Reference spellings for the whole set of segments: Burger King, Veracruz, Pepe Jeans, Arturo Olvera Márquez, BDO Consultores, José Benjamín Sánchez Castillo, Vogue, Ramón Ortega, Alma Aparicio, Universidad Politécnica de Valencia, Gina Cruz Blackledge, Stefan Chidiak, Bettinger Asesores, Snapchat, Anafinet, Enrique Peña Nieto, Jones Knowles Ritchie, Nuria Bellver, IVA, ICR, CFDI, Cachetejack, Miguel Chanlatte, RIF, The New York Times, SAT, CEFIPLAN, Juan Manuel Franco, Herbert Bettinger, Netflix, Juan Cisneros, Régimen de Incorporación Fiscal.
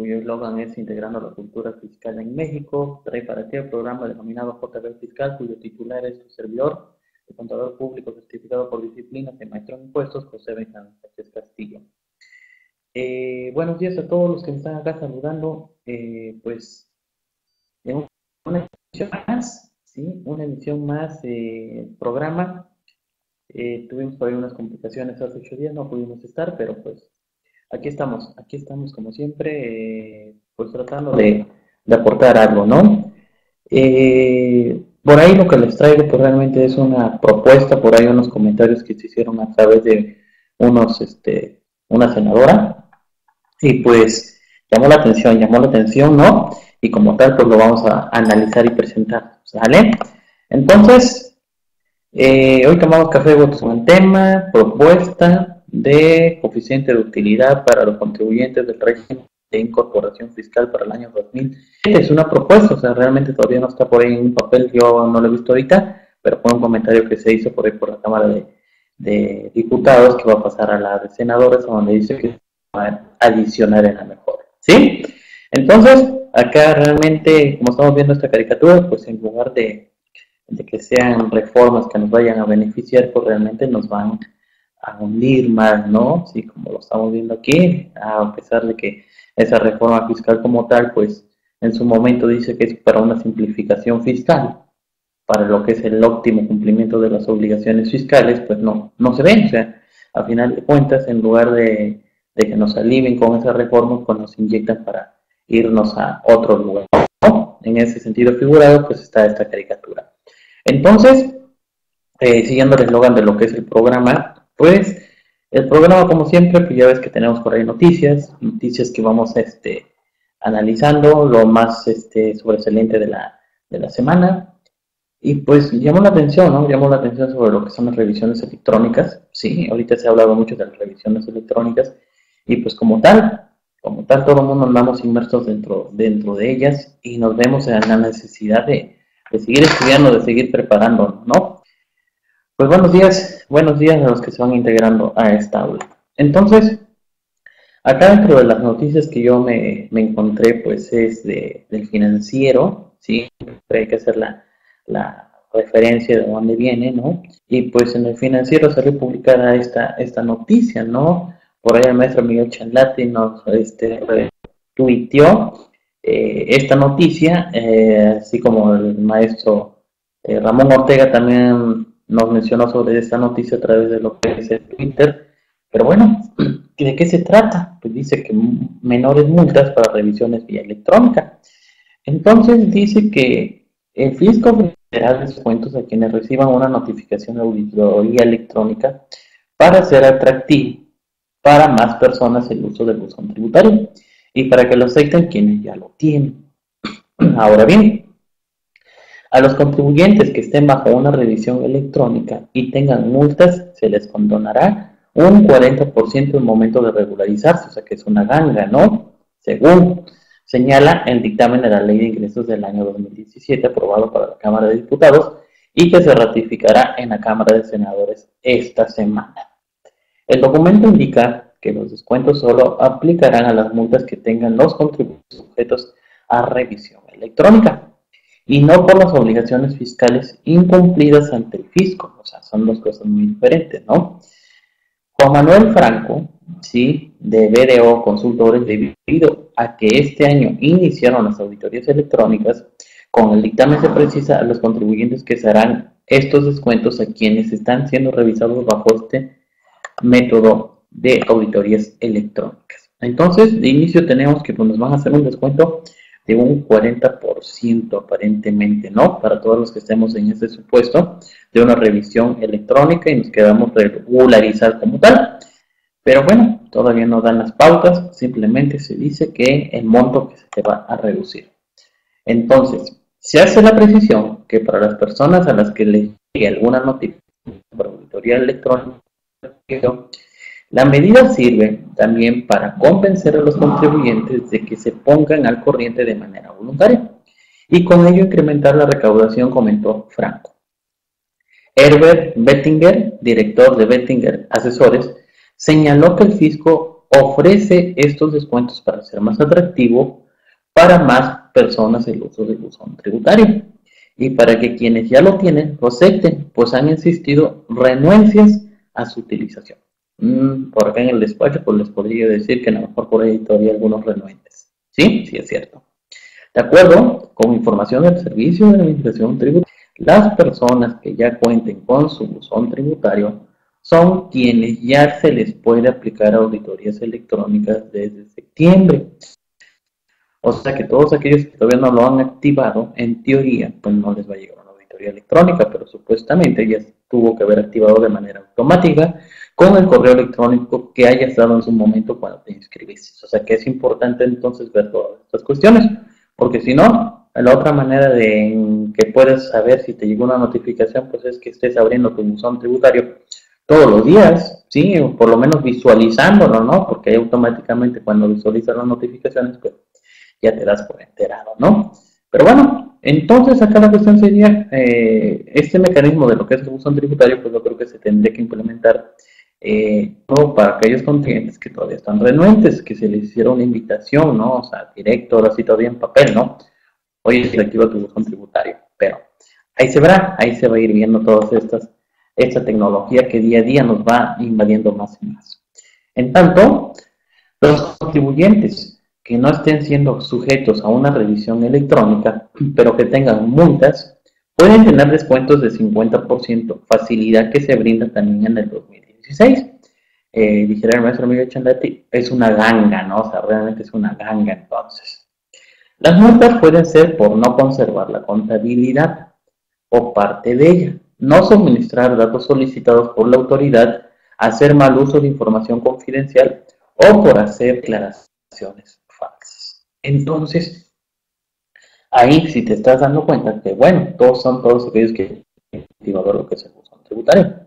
cuyo eslogan es Integrando la Cultura Fiscal en México. Trae para ti el programa denominado JB Fiscal, cuyo titular es su servidor, el contador público certificado por disciplinas de maestro en impuestos, José Benjamín Sánchez Castillo. Buenos días a todos los que me están acá saludando, pues en una emisión más, ¿sí? Programa. Tuvimos por ahí unas complicaciones hace 8 días, no pudimos estar, pero pues aquí estamos como siempre, pues tratando de aportar algo, ¿no? Por ahí lo que les traigo pues realmente es una propuesta, por ahí unos comentarios que se hicieron a través de unos, una senadora, y pues llamó la atención, ¿no? Y como tal, pues lo vamos a analizar y presentar, ¿sale? Entonces, hoy tomamos café de votos con el tema, propuesta de coeficiente de utilidad para los contribuyentes del régimen de incorporación fiscal para el año 2000. Es una propuesta, o sea, realmente todavía no está por ahí en un papel, yo no lo he visto ahorita, pero fue un comentario que se hizo por ahí por la Cámara de Diputados, que va a pasar a la de Senadores, donde dice que va a adicionar en la mejora, ¿sí? Entonces, acá realmente, como estamos viendo esta caricatura, pues en lugar de que sean reformas que nos vayan a beneficiar, pues realmente nos van a hundir más, ¿no? Sí, como lo estamos viendo aquí, a pesar de que esa reforma fiscal como tal, pues en su momento dice que es para una simplificación fiscal, para lo que es el óptimo cumplimiento de las obligaciones fiscales, pues no se ven, o sea, a final de cuentas, en lugar de que nos aliven con esa reforma, pues nos inyectan para irnos a otro lugar, ¿no? En ese sentido figurado, pues está esta caricatura. Entonces, siguiendo el eslogan de lo que es el programa, pues el programa como siempre, pues ya ves que tenemos por ahí noticias que vamos analizando, lo más sobresaliente de la semana, y pues llamó la atención, ¿no? Llamó la atención sobre lo que son las revisiones electrónicas, sí, ahorita se ha hablado mucho de las revisiones electrónicas, y pues como tal todo el mundo andamos inmersos dentro de ellas, y nos vemos en la necesidad de seguir estudiando, de seguir preparándonos, ¿no? Pues buenos días a los que se van integrando a esta aula. Entonces, acá dentro de las noticias que yo me encontré, pues es del Financiero, ¿sí? Hay que hacer la referencia de dónde viene, ¿no? Y pues en el Financiero salió publicada esta noticia, ¿no? Por ahí el maestro Miguel Chanlatte nos tuiteó esta noticia, así como el maestro Ramón Ortega también nos mencionó sobre esta noticia a través de lo que es el Twitter. Pero bueno, ¿de qué se trata? Pues dice que menores multas para revisiones vía electrónica. Entonces dice que el fisco federal descuentos a quienes reciban una notificación de auditoría electrónica para hacer atractivo para más personas el uso del buzón tributario, y para que lo acepten quienes ya lo tienen. Ahora bien, a los contribuyentes que estén bajo una revisión electrónica y tengan multas, se les condonará un 40% en momento de regularizarse, o sea que es una ganga, ¿no? Según señala el dictamen de la Ley de Ingresos del año 2017, aprobado para la Cámara de Diputados, y que se ratificará en la Cámara de Senadores esta semana. El documento indica que los descuentos solo aplicarán a las multas que tengan los contribuyentes sujetos a revisión electrónica, y no por las obligaciones fiscales incumplidas ante el fisco. O sea, son dos cosas muy diferentes, ¿no? Juan Manuel Franco, sí, de BDO Consultores, debido a que este año iniciaron las auditorías electrónicas, con el dictamen se precisa a los contribuyentes que se harán estos descuentos a quienes están siendo revisados bajo este método de auditorías electrónicas. Entonces, de inicio tenemos que pues, nos van a hacer un descuento de un 40% aparentemente, ¿no? Para todos los que estemos en este supuesto de una revisión electrónica y nos quedamos regularizados como tal. Pero bueno, todavía no dan las pautas, simplemente se dice que el monto que se te va a reducir. Entonces, se hace la precisión que para las personas a las que les llegue alguna notificación por auditoría electrónica, la medida sirve también para convencer a los contribuyentes de que se pongan al corriente de manera voluntaria y con ello incrementar la recaudación, comentó Franco. Herbert Bettinger, director de Bettinger Asesores, señaló que el fisco ofrece estos descuentos para ser más atractivo para más personas el uso del buzón tributario y para que quienes ya lo tienen lo acepten, pues han existido renuencias a su utilización. Por acá en el despacho pues les podría decir que a lo mejor por ahí todavía algunos renuentes. ¿Sí? Sí, es cierto. De acuerdo con información del Servicio de Administración Tributaria, las personas que ya cuenten con su buzón tributario son quienes ya se les puede aplicar auditorías electrónicas desde septiembre. O sea que todos aquellos que todavía no lo han activado, en teoría, pues no les va a llegar una auditoría electrónica, pero supuestamente ya tuvo que haber activado de manera automática con el correo electrónico que hayas dado en su momento cuando te inscribiste. O sea que es importante entonces ver todas estas cuestiones, porque si no, la otra manera de que puedas saber si te llegó una notificación, pues es que estés abriendo tu buzón tributario todos los días, sí, o por lo menos visualizándolo, ¿no? Porque automáticamente cuando visualizas las notificaciones, pues ya te das por enterado, ¿no? Pero bueno, entonces acá la cuestión sería, este mecanismo de lo que es el buzón tributario, pues yo creo que se tendría que implementar para aquellos contribuyentes que todavía están renuentes, que se les hiciera una invitación, ¿no? O sea, directo, ahora sí todavía en papel, ¿no? Oye, se activa tu buzón tributario, pero ahí se verá, ahí se va a ir viendo todas esta tecnología que día a día nos va invadiendo más y más. En tanto, los contribuyentes que no estén siendo sujetos a una revisión electrónica, pero que tengan multas, pueden tener descuentos de 50%, facilidad que se brinda también en el 2016. Dijera el maestro Miguel Chanlatte, es una ganga, ¿no? O sea, realmente es una ganga entonces. Las multas pueden ser por no conservar la contabilidad o parte de ella, no suministrar datos solicitados por la autoridad, hacer mal uso de información confidencial o por hacer declaraciones. Entonces, ahí si te estás dando cuenta que, bueno, todos aquellos que activaron lo que es el buzón tributario.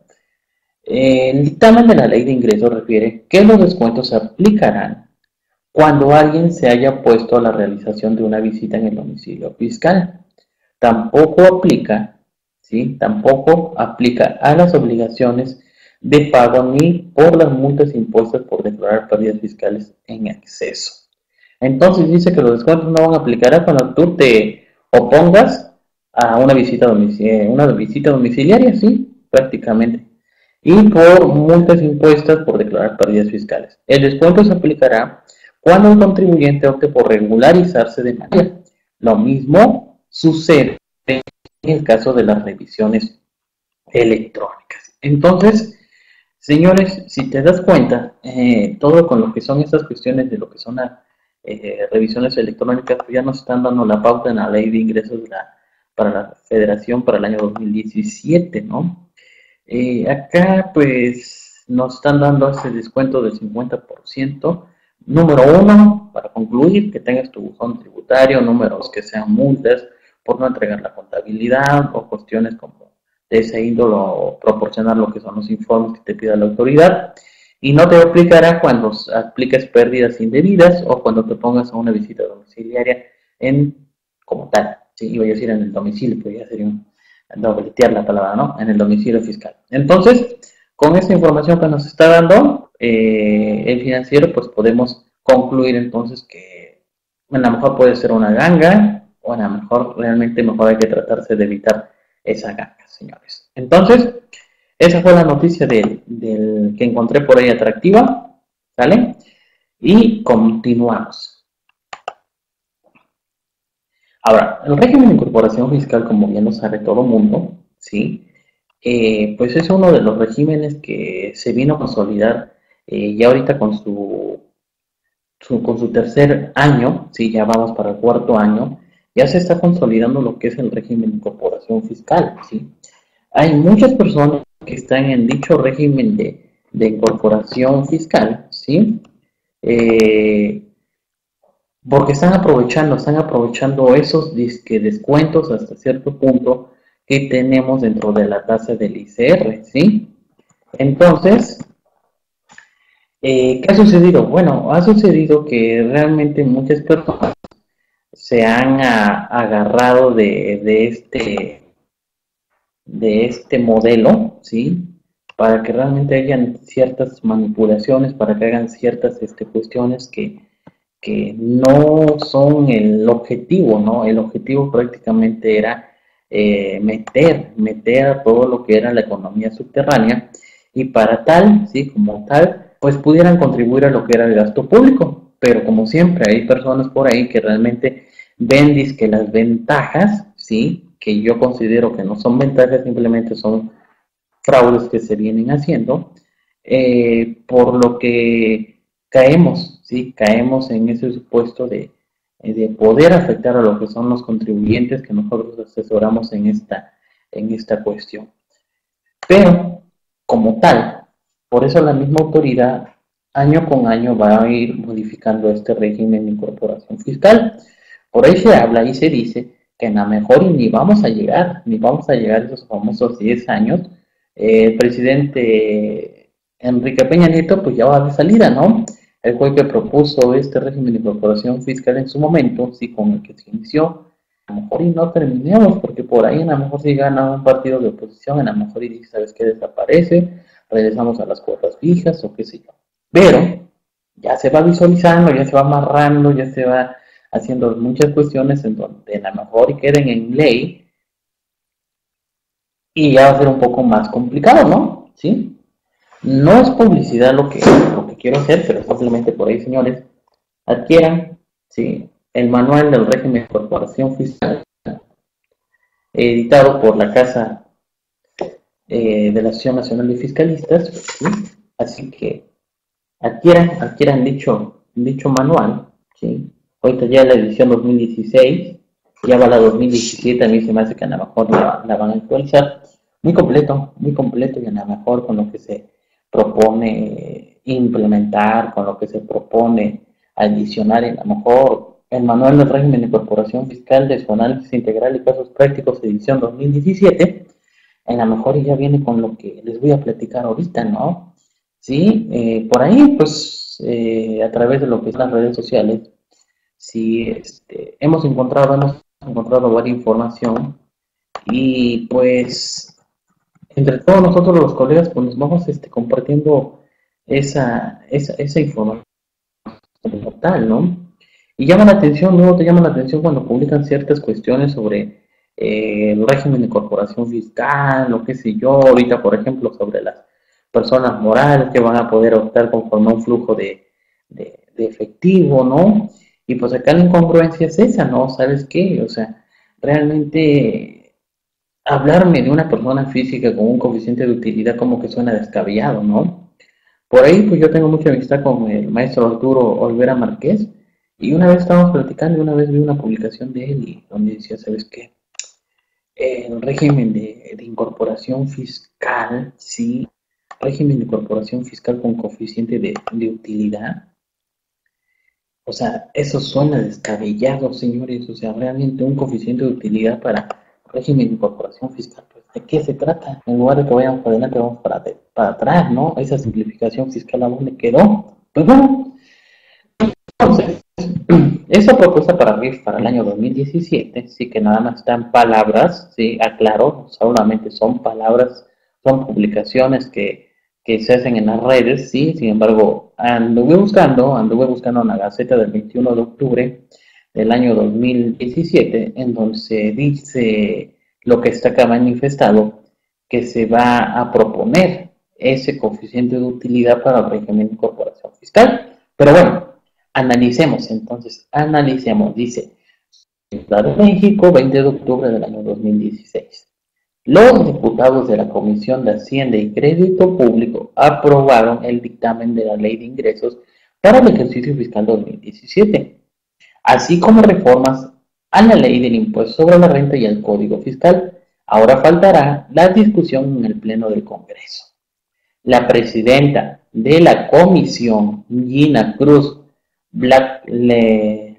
El dictamen de la Ley de Ingresos refiere que los descuentos se aplicarán cuando alguien se haya puesto a la realización de una visita en el domicilio fiscal. Tampoco aplica a las obligaciones de pago ni por las multas impuestas por declarar pérdidas fiscales en exceso. Entonces dice que los descuentos no van a aplicar cuando tú te opongas a una visita domiciliaria, sí, prácticamente. Y por multas impuestas por declarar pérdidas fiscales. El descuento se aplicará cuando el contribuyente opte por regularizarse de manera. Lo mismo sucede en el caso de las revisiones electrónicas. Entonces, señores, si te das cuenta, todo con lo que son estas cuestiones de lo que son las revisiones electrónicas, ya nos están dando la pauta en la Ley de Ingresos para la Federación para el año 2017, ¿no? Acá, pues, nos están dando ese descuento del 50%. Número uno, para concluir, que tengas tu buzón tributario. Número dos, que sean multas por no entregar la contabilidad o cuestiones como de ese índolo o proporcionar lo que son los informes que te pida la autoridad. Y no te aplicará cuando apliques pérdidas indebidas o cuando te pongas a una visita domiciliaria como tal. Sí, iba a decir en el domicilio, pero ya sería dobletear la palabra, ¿no? En el domicilio fiscal. Entonces, con esta información que nos está dando el financiero, pues podemos concluir entonces que a lo mejor puede ser una ganga o a lo mejor realmente mejor hay que tratarse de evitar esa ganga, señores. Entonces, esa fue la noticia del que encontré por ahí atractiva, ¿vale? Y continuamos. Ahora, el régimen de incorporación fiscal, como bien lo sabe todo el mundo, ¿sí? Pues es uno de los regímenes que se vino a consolidar ya ahorita con su tercer año, ¿sí? Ya vamos para el cuarto año, ya se está consolidando lo que es el régimen de incorporación fiscal, ¿sí? Hay muchas personas que están en dicho régimen de incorporación fiscal, ¿sí? Porque están aprovechando esos descuentos hasta cierto punto que tenemos dentro de la tasa del ICR, ¿sí? Entonces, ¿qué ha sucedido? Bueno, ha sucedido que realmente muchas personas se han agarrado de este modelo, ¿sí? para que realmente hagan ciertas manipulaciones, para que hagan ciertas cuestiones que no son el objetivo, ¿no? El objetivo prácticamente era meter todo lo que era la economía subterránea, y para tal, sí, como tal, pues pudieran contribuir a lo que era el gasto público. Pero como siempre hay personas por ahí que realmente ven dizque las ventajas, sí, que yo considero que no son ventajas, simplemente son fraudes que se vienen haciendo, por lo que caemos, sí, caemos en ese supuesto de poder afectar a lo que son los contribuyentes que nosotros asesoramos en esta cuestión. Pero, como tal, por eso la misma autoridad año con año va a ir modificando este régimen de incorporación fiscal. Por ahí se habla y se dice que en la mejor ni vamos a llegar, a esos famosos 10 años. El presidente Enrique Peña Nieto pues ya va de salida, ¿no? Él fue el que propuso este régimen de incorporación fiscal en su momento, sí, con el que se inició. A lo mejor y no terminemos, porque por ahí a lo mejor si gana un partido de oposición, a lo mejor y dice, ¿sabes qué? Desaparece, regresamos a las cuotas fijas o qué sé yo. Pero ya se va visualizando, ya se va amarrando, ya se va haciendo muchas cuestiones en donde a lo mejor queden en ley y ya va a ser un poco más complicado, ¿no? ¿Sí? No es publicidad lo que quiero hacer, pero simplemente por ahí, señores, adquieran, ¿sí?, el manual del régimen de incorporación fiscal, editado por la Casa de la Asociación Nacional de Fiscalistas, ¿sí? Así que adquieran dicho manual, ¿sí? Ahorita ya la edición 2016, ya va la 2017, a mí se me hace que a lo mejor la van a actualizar. Muy completo y a lo mejor con lo que se propone implementar, con lo que se propone adicionar, a lo mejor el manual del régimen de incorporación fiscal de su análisis integral y casos prácticos edición 2017, a lo mejor ya viene con lo que les voy a platicar ahorita, ¿no? Sí, por ahí, pues, a través de lo que son las redes sociales, sí, hemos encontrado varias información y, pues, entre todos nosotros los colegas, pues, nos vamos compartiendo esa información como tal, ¿no? Y llama la atención, luego te llama la atención cuando publican ciertas cuestiones sobre el régimen de incorporación fiscal, o qué sé yo, ahorita por ejemplo sobre las personas morales que van a poder optar conforme a un flujo de efectivo, ¿no? Y pues acá la incongruencia es esa, ¿no? ¿Sabes qué? O sea, realmente hablarme de una persona física con un coeficiente de utilidad como que suena descabellado, ¿no? Por ahí pues yo tengo mucha amistad con el maestro Arturo Olvera Márquez, y una vez estábamos platicando y una vez vi una publicación de él y donde decía, ¿sabes qué? El régimen de incorporación fiscal, sí, régimen de incorporación fiscal con coeficiente de utilidad. O sea, eso suena descabellado, señores. O sea, realmente un coeficiente de utilidad para régimen de incorporación fiscal, pues, ¿de qué se trata? En lugar de que vayamos para adelante, vamos para atrás, ¿no? Esa simplificación fiscal, ¿a dónde quedó? Pues bueno, entonces, esa propuesta para RIF para el año 2017, sí, que nada más están palabras, sí, aclaro, solamente son palabras, son publicaciones que se hacen en las redes, sí, sin embargo, anduve buscando en la Gaceta del 21 de octubre del año 2017, en donde se dice lo que está acá manifestado, que se va a proponer ese coeficiente de utilidad para el régimen de incorporación fiscal, pero bueno, analicemos, dice, Ciudad de México, 20 de octubre del año 2016. Los diputados de la Comisión de Hacienda y Crédito Público aprobaron el dictamen de la Ley de Ingresos para el ejercicio fiscal 2017, así como reformas a la Ley del Impuesto sobre la Renta y al Código Fiscal. Ahora faltará la discusión en el Pleno del Congreso. La presidenta de la Comisión, Gina Cruz Blackledge,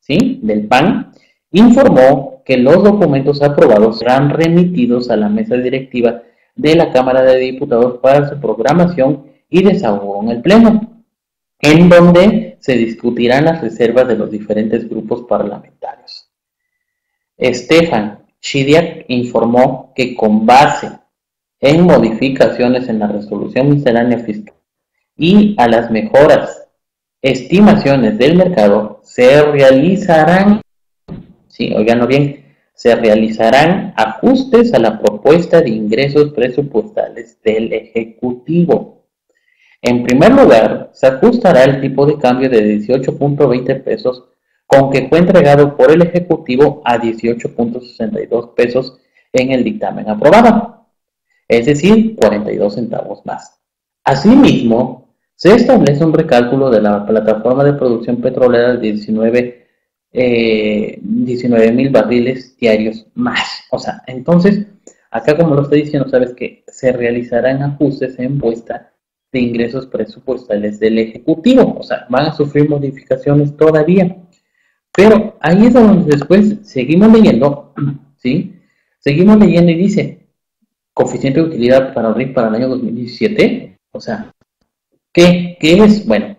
¿sí?, del PAN, informó que los documentos aprobados serán remitidos a la mesa directiva de la Cámara de Diputados para su programación y desahogo en el Pleno, en donde se discutirán las reservas de los diferentes grupos parlamentarios. Stefan Chidiak informó que con base en modificaciones en la resolución miscelánea fiscal y a las mejoras, estimaciones del mercado, se realizarán, sí, oiganlo bien, se realizarán ajustes a la propuesta de ingresos presupuestales del Ejecutivo. En primer lugar, se ajustará el tipo de cambio de 18.20 pesos con que fue entregado por el Ejecutivo a 18.62 pesos en el dictamen aprobado, es decir, 42 centavos más. Asimismo, se establece un recálculo de la plataforma de producción petrolera de 19.000 barriles diarios más. O sea, entonces, acá como lo estoy diciendo, sabes que se realizarán ajustes en puesta de ingresos presupuestales del Ejecutivo. O sea, van a sufrir modificaciones todavía. Pero ahí es donde después seguimos leyendo, ¿sí? Seguimos leyendo y dice, coeficiente de utilidad para el RIF para el año 2017. O sea, ¿qué es? Bueno,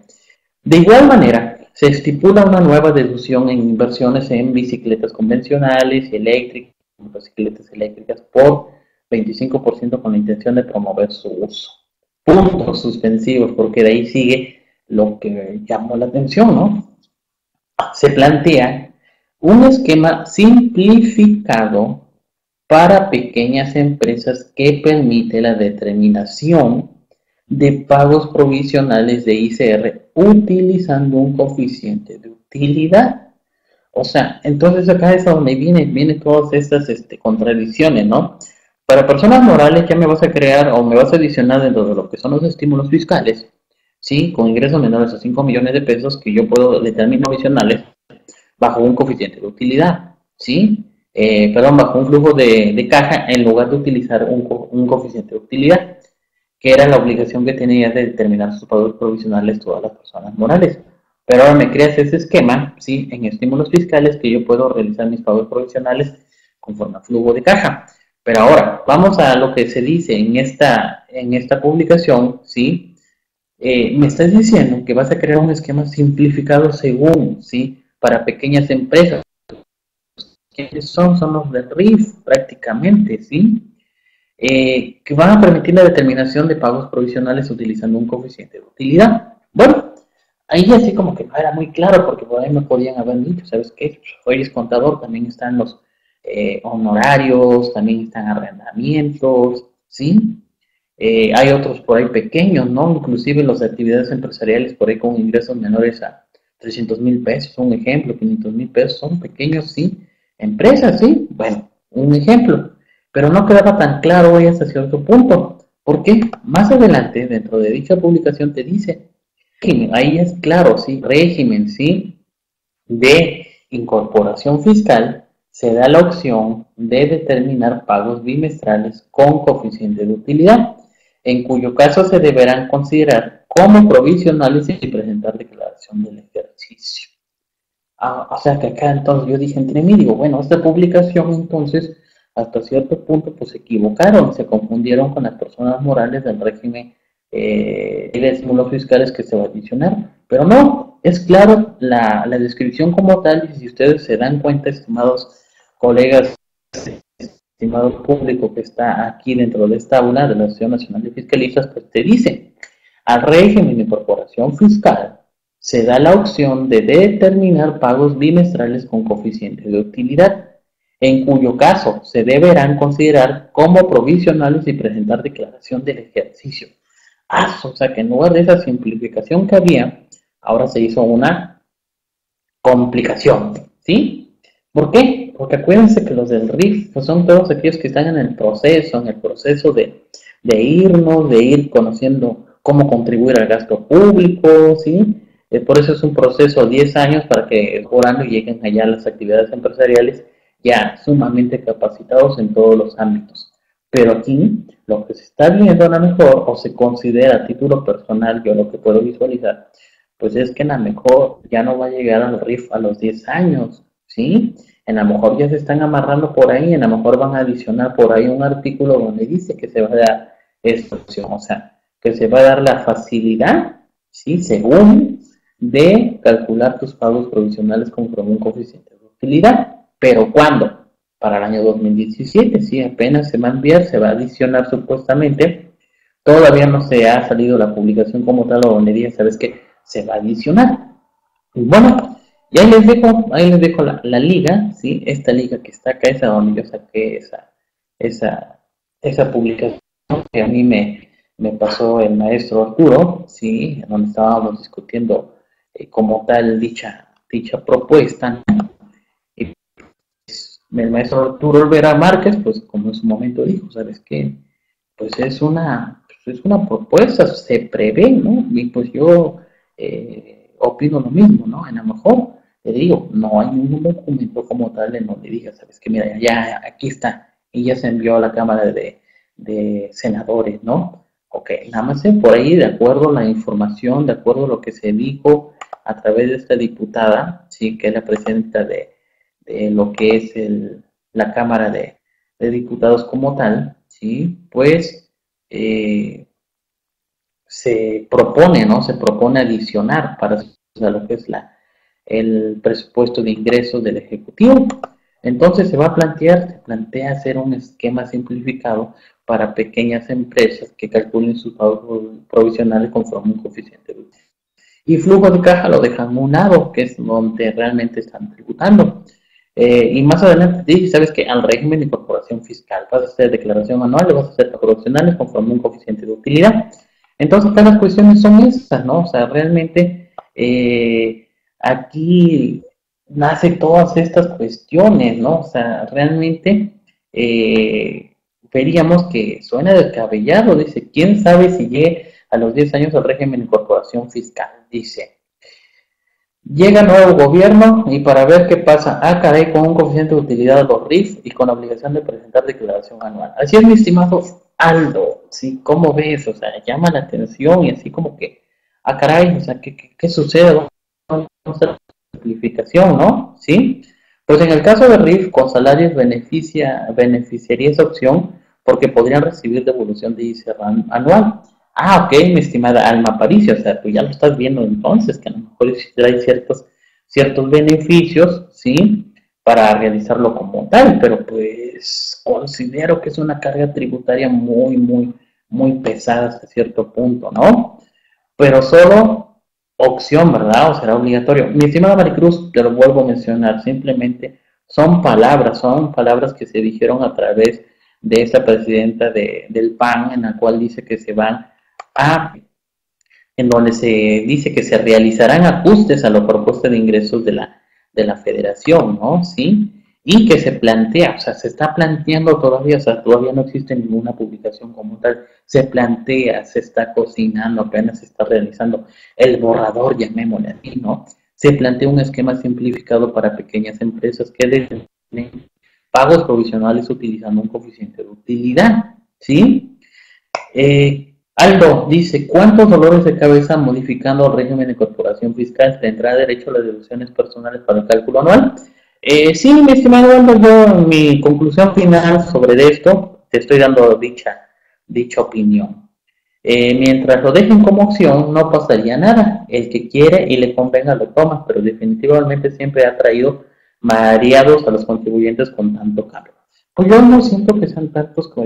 de igual manera, se estipula una nueva deducción en inversiones en bicicletas convencionales y eléctricas, bicicletas eléctricas por 25% con la intención de promover su uso. Puntos suspensivos, porque de ahí sigue lo que llamó la atención, ¿no? Se plantea un esquema simplificado para pequeñas empresas que permite la determinación de pagos provisionales de ICR utilizando un coeficiente de utilidad. O sea, entonces acá es donde vienen todas estas contradicciones, ¿no? Para personas morales ya me vas a crear o me vas a adicionar dentro de lo que son los estímulos fiscales, ¿sí? Con ingresos menores a 5 millones de pesos que yo puedo determinar adicionales bajo un coeficiente de utilidad, ¿sí? Bajo un flujo de caja en lugar de utilizar un coeficiente de utilidad, que era la obligación que tenía de determinar sus pagos provisionales todas las personas morales. Pero ahora me creas ese esquema, ¿sí? En estímulos fiscales que yo puedo realizar mis pagos provisionales conforme al flujo de caja. Pero ahora, vamos a lo que se dice en esta publicación, ¿sí? Me estás diciendo que vas a crear un esquema simplificado según, ¿sí? Para pequeñas empresas. ¿Quiénes son? Son los del RIF prácticamente, ¿sí? Que van a permitir la determinación de pagos provisionales utilizando un coeficiente de utilidad. Bueno, ahí así como que no era muy claro, porque por ahí me podían haber dicho, ¿sabes qué? Hoy es contador, también están los honorarios, también están arrendamientos, ¿sí? Hay otros por ahí pequeños, ¿no? Inclusive los de actividades empresariales por ahí con ingresos menores a 300.000 pesos, un ejemplo, 500.000 pesos, son pequeños, ¿sí? Empresas, ¿sí? Bueno, un ejemplo. Pero no quedaba tan claro hoy hasta cierto punto, porque más adelante, dentro de dicha publicación, te dice, ahí es claro, sí, régimen, sí, de incorporación fiscal, se da la opción de determinar pagos bimestrales con coeficiente de utilidad, en cuyo caso se deberán considerar como provisionales y presentar declaración del ejercicio. Ah, o sea que acá entonces yo dije entre mí, digo, bueno, esta publicación entonces, hasta cierto punto, pues se equivocaron, se confundieron con las personas morales del régimen de estímulos fiscales que se va a adicionar. Pero no, es claro la descripción como tal, y si ustedes se dan cuenta, estimados colegas, estimado público que está aquí dentro de esta aula de la Asociación Nacional de Fiscalistas, pues te dice, al régimen de incorporación fiscal se da la opción de determinar pagos bimestrales con coeficiente de utilidad, en cuyo caso se deberán considerar como provisionales y presentar declaración del ejercicio. Ah, o sea que en lugar de esa simplificación que había, ahora se hizo una complicación, ¿sí? ¿Por qué? Porque acuérdense que los del RIF pues son todos aquellos que están en el proceso de ir conociendo cómo contribuir al gasto público, ¿sí? Por eso es un proceso de 10 años para que jurando lleguen allá a las actividades empresariales ya sumamente capacitados en todos los ámbitos. Pero aquí lo que se está viendo a lo mejor, o se considera a título personal, yo lo que puedo visualizar, pues es que a lo mejor ya no va a llegar al RIF a los 10 años, ¿sí? A lo mejor ya se están amarrando por ahí, a lo mejor van a adicionar por ahí un artículo donde dice que se va a dar esta opción, o sea, que se va a dar la facilidad, ¿sí? Según de calcular tus pagos provisionales conforme un coeficiente de utilidad. ¿Pero cuándo? para el año 2017, sí, apenas se va a enviar, se va a adicionar supuestamente, todavía no se ha salido la publicación como tal o donde diga, ¿sabes qué? Se va a adicionar. Y bueno, y ahí les dejo la liga, ¿sí? Esta liga que está acá es a donde yo saqué esa publicación que a mí me pasó el maestro Arturo, ¿sí? Donde estábamos discutiendo como tal dicha propuesta, ¿no? Y pues, el maestro Arturo Olvera Márquez, pues como en su momento dijo, ¿sabes qué? Pues es una propuesta, se prevé, ¿no? Y pues yo opino lo mismo, ¿no? A lo mejor te digo, no hay ningún documento como tal en donde diga, ¿sabes qué? Mira, ya aquí está, y ya se envió a la Cámara de Senadores, ¿no? Ok, nada más por ahí, de acuerdo a la información, de acuerdo a lo que se dijo a través de esta diputada, sí, que es la presidenta de lo que es la Cámara de Diputados como tal, sí, pues se propone, ¿no? Se propone adicionar para lo que es el presupuesto de ingresos del Ejecutivo. Entonces se plantea hacer un esquema simplificado para pequeñas empresas que calculen sus pagos provisionales conforme un coeficiente. Y flujo de caja lo dejan a un lado, que es donde realmente están tributando. Y más adelante dice, ¿sabes qué? Al régimen de incorporación fiscal vas a hacer declaración anual, vas a hacer pagos provisionales conforme un coeficiente de utilidad. Entonces todas las cuestiones son esas, ¿no? O sea, realmente aquí nace todas estas cuestiones, ¿no? O sea, realmente veríamos que suena descabellado, dice, ¿quién sabe si llegue a los 10 años el régimen de incorporación fiscal? Dice, llega nuevo gobierno y para ver qué pasa, ah, caray, con un coeficiente de utilidad a los RIF y con la obligación de presentar declaración anual. Así es, mi estimado Aldo, ¿sí? ¿Cómo ves? O sea, llama la atención y así como que, ah, caray, o sea, ¿qué sucede? Simplificación, ¿no? ¿Sí? Pues en el caso de RIF, con salarios beneficiaría esa opción porque podrían recibir devolución de ICR anual. Ah, ok, mi estimada Alma Aparicio, o sea, tú ya lo estás viendo entonces, que a lo mejor hay ciertos beneficios, ¿sí? Para realizarlo como tal, pero pues considero que es una carga tributaria muy, muy, muy pesada hasta cierto punto, ¿no? Pero solo opción, ¿verdad? O será obligatorio. Mi estimada Maricruz, te lo vuelvo a mencionar, simplemente son palabras que se dijeron a través de esta presidenta del PAN, en la cual dice que se van a, en donde se dice que se realizarán ajustes a la propuesta de ingresos de la federación, ¿no? ¿Sí? Y que se plantea, o sea, se está planteando todavía, o sea, todavía no existe ninguna publicación como tal, se plantea, se está cocinando, apenas se está realizando el borrador, llamémosle así, ¿no? Se plantea un esquema simplificado para pequeñas empresas que den pagos provisionales utilizando un coeficiente de utilidad, ¿sí? Aldo dice, ¿cuántos dolores de cabeza modificando el régimen de incorporación fiscal tendrá derecho a las deducciones personales para el cálculo anual? Sí, mi estimado Aldo, yo mi conclusión final sobre esto, te estoy dando dicha opinión. Mientras lo dejen como opción, no pasaría nada. El que quiere y le convenga lo toma, pero definitivamente siempre ha traído mareados a los contribuyentes con tanto cambio. Pues yo no siento que sean tantos con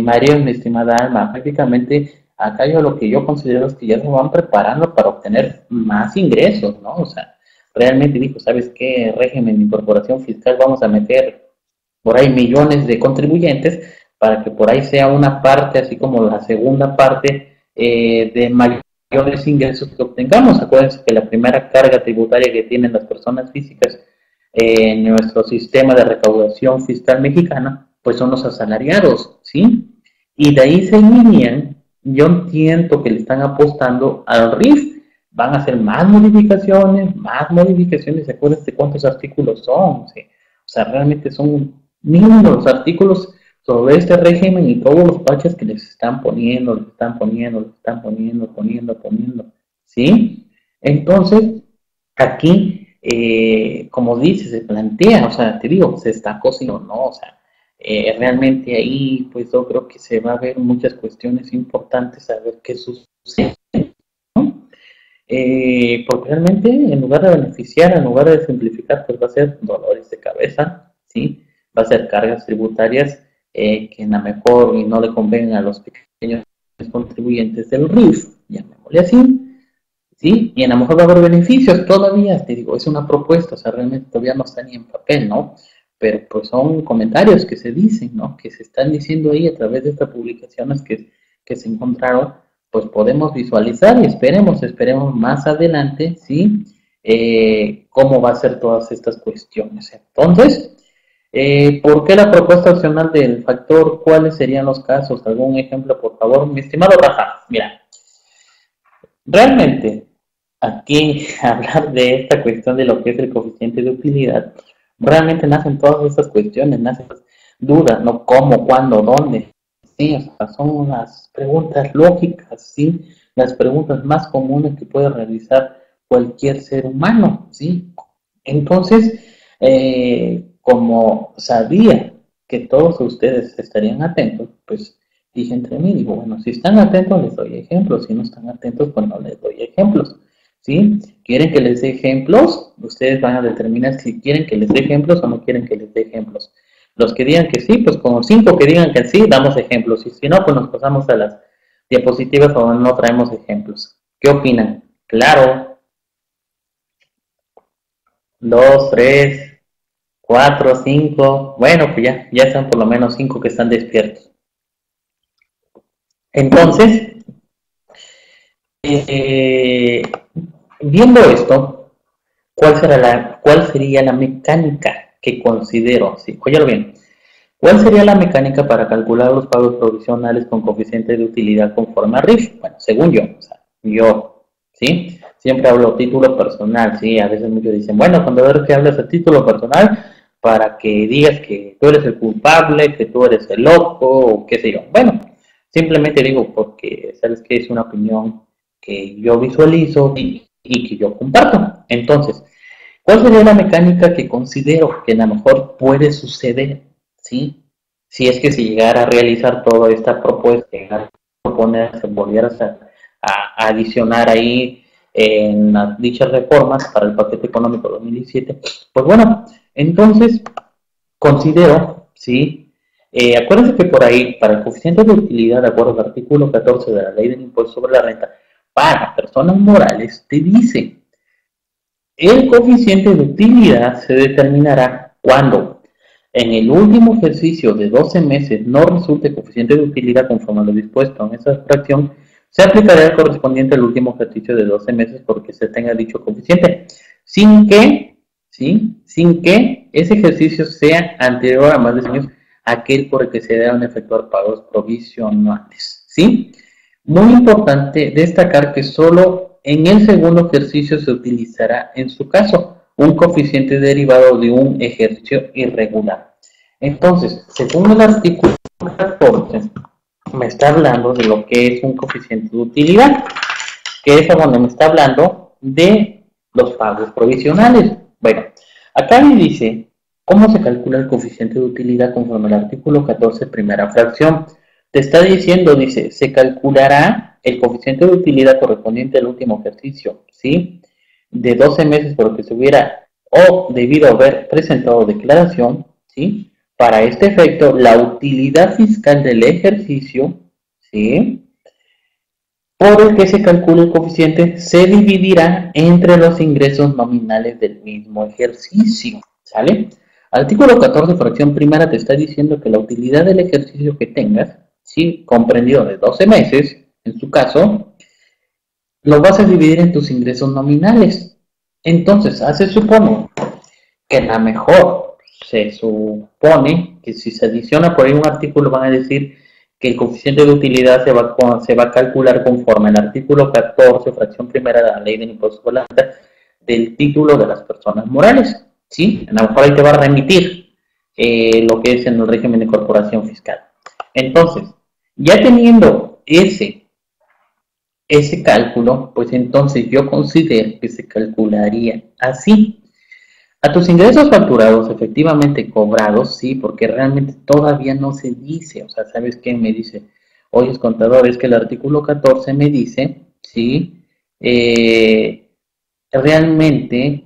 mareos, mi estimada Alma. Prácticamente acá yo lo que yo considero es que ya se van preparando para obtener más ingresos, ¿no? O sea, realmente dijo, ¿sabes qué? Régimen de incorporación fiscal, vamos a meter por ahí millones de contribuyentes para que por ahí sea una parte, así como la segunda parte de mayores ingresos que obtengamos. Acuérdense que la primera carga tributaria que tienen las personas físicas en nuestro sistema de recaudación fiscal mexicana, pues son los asalariados, ¿sí? Y de ahí se alinean, yo entiendo que le están apostando al RIF. Van a hacer más modificaciones, acuérdense cuántos artículos son, ¿sí? O sea, realmente son mínimos los artículos sobre este régimen y todos los parches que les están poniendo, ¿sí? Entonces, aquí, como dice, se plantea, o sea, te digo, se está cocinando, ¿no? O sea, realmente ahí, pues yo creo que se va a ver muchas cuestiones importantes a ver qué sucede. Porque realmente en lugar de beneficiar, en lugar de simplificar, pues va a ser dolores de cabeza, ¿sí? Va a ser cargas tributarias que a lo mejor no le convengan a los pequeños contribuyentes del RIF, llamémosle así, ¿sí? Y a lo mejor va a haber beneficios todavía, te digo, es una propuesta, o sea, realmente todavía no está ni en papel, ¿no? Pero pues son comentarios que se dicen, ¿no? Que se están diciendo ahí a través de estas publicaciones que se encontraron, pues podemos visualizar y esperemos más adelante, ¿sí? Cómo va a ser todas estas cuestiones. Entonces, ¿por qué la propuesta opcional del factor? ¿Cuáles serían los casos? ¿Algún ejemplo, por favor? Mi estimado Rafa, mira, realmente aquí hablar de esta cuestión de lo que es el coeficiente de utilidad, realmente nacen todas estas cuestiones, nacen dudas, ¿no? ¿Cómo, cuándo, dónde? Sí, o sea, son las preguntas lógicas, ¿sí? Las preguntas más comunes que puede realizar cualquier ser humano, ¿sí? Entonces, como sabía que todos ustedes estarían atentos, pues dije entre mí, digo, bueno, si están atentos les doy ejemplos, si no están atentos, pues no les doy ejemplos. ¿Sí? ¿Quieren que les dé ejemplos? Ustedes van a determinar si quieren que les dé ejemplos o no quieren que les dé ejemplos. Los que digan que sí, pues con 5 que digan que sí, damos ejemplos. Y si no, pues nos pasamos a las diapositivas o no traemos ejemplos. ¿Qué opinan? Claro. 2, 3, 4, 5. Bueno, pues ya están por lo menos 5 que están despiertos. Entonces, viendo esto, ¿cuál sería la mecánica que considero? Sí, óyalo bien. ¿Cuál sería la mecánica para calcular los pagos provisionales con coeficiente de utilidad conforme a RIF? Bueno, según yo, o sea, ¿sí? Siempre hablo título personal, ¿sí? A veces muchos dicen, bueno, cuando ves que hablas a título personal, para que digas que tú eres el culpable, que tú eres el loco, o qué sé yo. Bueno, simplemente digo porque, ¿sabes qué? Es una opinión que yo visualizo y que yo comparto. Entonces, ¿cuál sería la mecánica que considero que a lo mejor puede suceder, ¿sí? Si es que se llegara a realizar toda esta propuesta, llegara a proponerse, volvieras a adicionar ahí en dichas reformas para el paquete económico 2017, pues bueno, entonces considero, ¿sí? Acuérdense que por ahí, para el coeficiente de utilidad, de acuerdo al artículo 14 de la Ley del Impuesto sobre la Renta, para personas morales, te dice, el coeficiente de utilidad se determinará cuando en el último ejercicio de 12 meses no resulte coeficiente de utilidad conforme a lo dispuesto en esa fracción, se aplicará el correspondiente al último ejercicio de 12 meses porque se tenga dicho coeficiente, sin que ese ejercicio sea anterior a más de 10 años aquel por el que se deban efectuar pagos provisionales, ¿sí? Muy importante destacar que solo en el segundo ejercicio se utilizará, en su caso, un coeficiente derivado de un ejercicio irregular. Entonces, según el artículo 14, me está hablando de lo que es un coeficiente de utilidad, que es donde me está hablando de los pagos provisionales. Bueno, acá me dice, ¿cómo se calcula el coeficiente de utilidad conforme al artículo 14, primera fracción? Te está diciendo, dice, se calculará el coeficiente de utilidad correspondiente al último ejercicio, ¿sí? De 12 meses por lo que se hubiera o debido haber presentado declaración, ¿sí? Para este efecto, la utilidad fiscal del ejercicio, ¿sí? Por el que se calcula el coeficiente, se dividirá entre los ingresos nominales del mismo ejercicio, ¿sale? Artículo 14, fracción primera, te está diciendo que la utilidad del ejercicio que tengas, ¿sí? Comprendido de 12 meses, en su caso, lo vas a dividir en tus ingresos nominales. Entonces, se supone que a lo mejor se supone que si se adiciona por ahí un artículo van a decir que el coeficiente de utilidad se va a calcular conforme al artículo 14, fracción primera de la Ley del Impuesto sobre la Renta del título de las personas morales, ¿sí? A lo mejor ahí te va a remitir lo que es en el régimen de incorporación fiscal. Entonces, ya teniendo ese cálculo, pues entonces yo considero que se calcularía así. A tus ingresos facturados, efectivamente cobrados, sí, porque realmente todavía no se dice, o sea, ¿sabes qué me dice? Oye, contador, es que el artículo 14 me dice, sí, realmente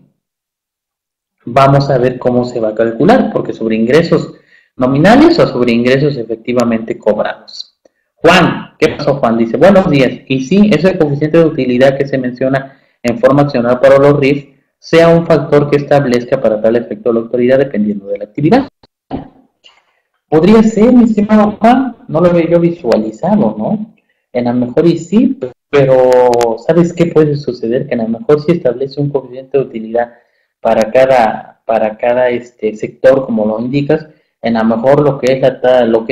Vamos a ver cómo se va a calcular, porque sobre ingresos nominales o sobre ingresos efectivamente cobrados. Juan, ¿qué pasó, Juan? Dice, buenos días. Y sí, ese coeficiente de utilidad que se menciona en forma accional para los RIF sea un factor que establezca para tal efecto la autoridad dependiendo de la actividad. Podría ser, mi estimado Juan, no lo había yo visualizado, ¿no? En a lo mejor y sí, pero ¿sabes qué puede suceder? Que a lo mejor sí establece un coeficiente de utilidad para cada sector, como lo indicas, en a lo mejor lo que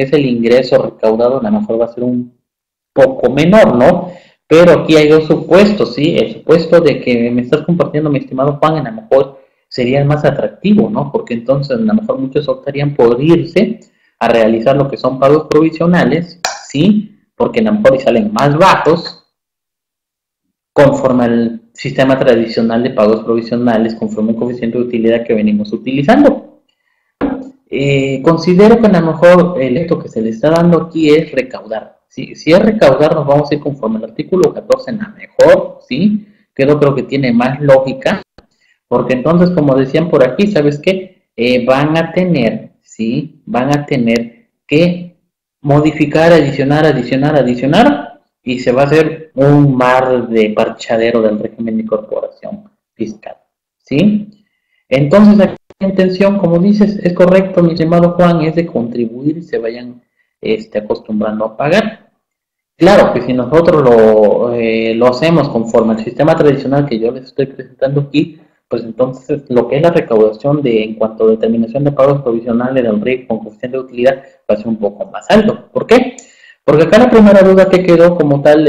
es el ingreso recaudado, a lo mejor va a ser un poco menor, ¿no? Pero aquí hay dos supuestos, ¿sí? El supuesto de que me estás compartiendo, mi estimado Juan, en a lo mejor sería el más atractivo, ¿no? Porque entonces a lo mejor muchos optarían por irse a realizar lo que son pagos provisionales, ¿sí? Porque a lo mejor salen más bajos conforme al sistema tradicional de pagos provisionales, conforme un coeficiente de utilidad que venimos utilizando. Considero que a lo mejor esto que se le está dando aquí es recaudar. ¿Sí? Si es recaudar, nos vamos a ir conforme al artículo 14, en la mejor, ¿sí? Que yo creo que tiene más lógica, porque entonces, como decían por aquí, ¿sabes qué? Van a tener que modificar, adicionar, y se va a hacer un mar de parchadero del régimen de incorporación fiscal, ¿sí? Entonces, la intención, como dices, es correcto, mi estimado Juan, es de contribuir y se vayan acostumbrando a pagar. Claro que si nosotros lo hacemos conforme al sistema tradicional que yo les estoy presentando aquí, pues entonces lo que es la recaudación en cuanto a determinación de pagos provisionales del RIF con coeficiente de utilidad va a ser un poco más alto. ¿Por qué? Porque acá la primera duda que quedó como tal,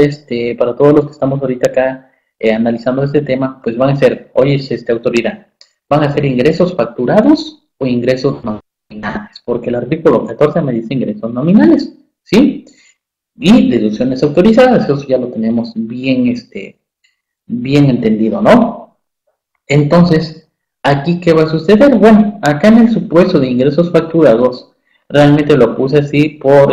para todos los que estamos ahorita acá analizando este tema, pues van a ser, oye, autoridad, ¿van a ser ingresos facturados o ingresos nominales? Porque el artículo 14 me dice ingresos nominales, ¿sí? Y deducciones autorizadas, eso ya lo tenemos bien, bien entendido, ¿no? Entonces, ¿aquí qué va a suceder? Bueno, acá en el supuesto de ingresos facturados, realmente lo puse así por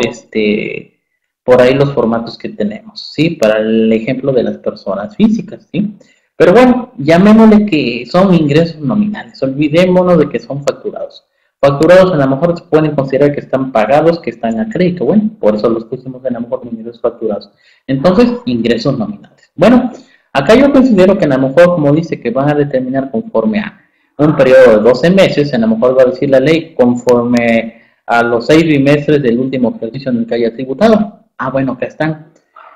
ahí los formatos que tenemos, ¿sí? Para el ejemplo de las personas físicas, ¿sí? Pero bueno, llamémosle que son ingresos nominales, olvidémonos de que son facturados. Facturados a lo mejor se pueden considerar que están pagados, que están a crédito, bueno, por eso los pusimos a lo mejor ingresos facturados. Entonces, ingresos nominales. Bueno, acá yo considero que a lo mejor, como dice, que van a determinar conforme a un periodo de 12 meses, a lo mejor va a decir la ley conforme a los 6 bimestres del último ejercicio en el que haya tributado. Ah, bueno, acá están.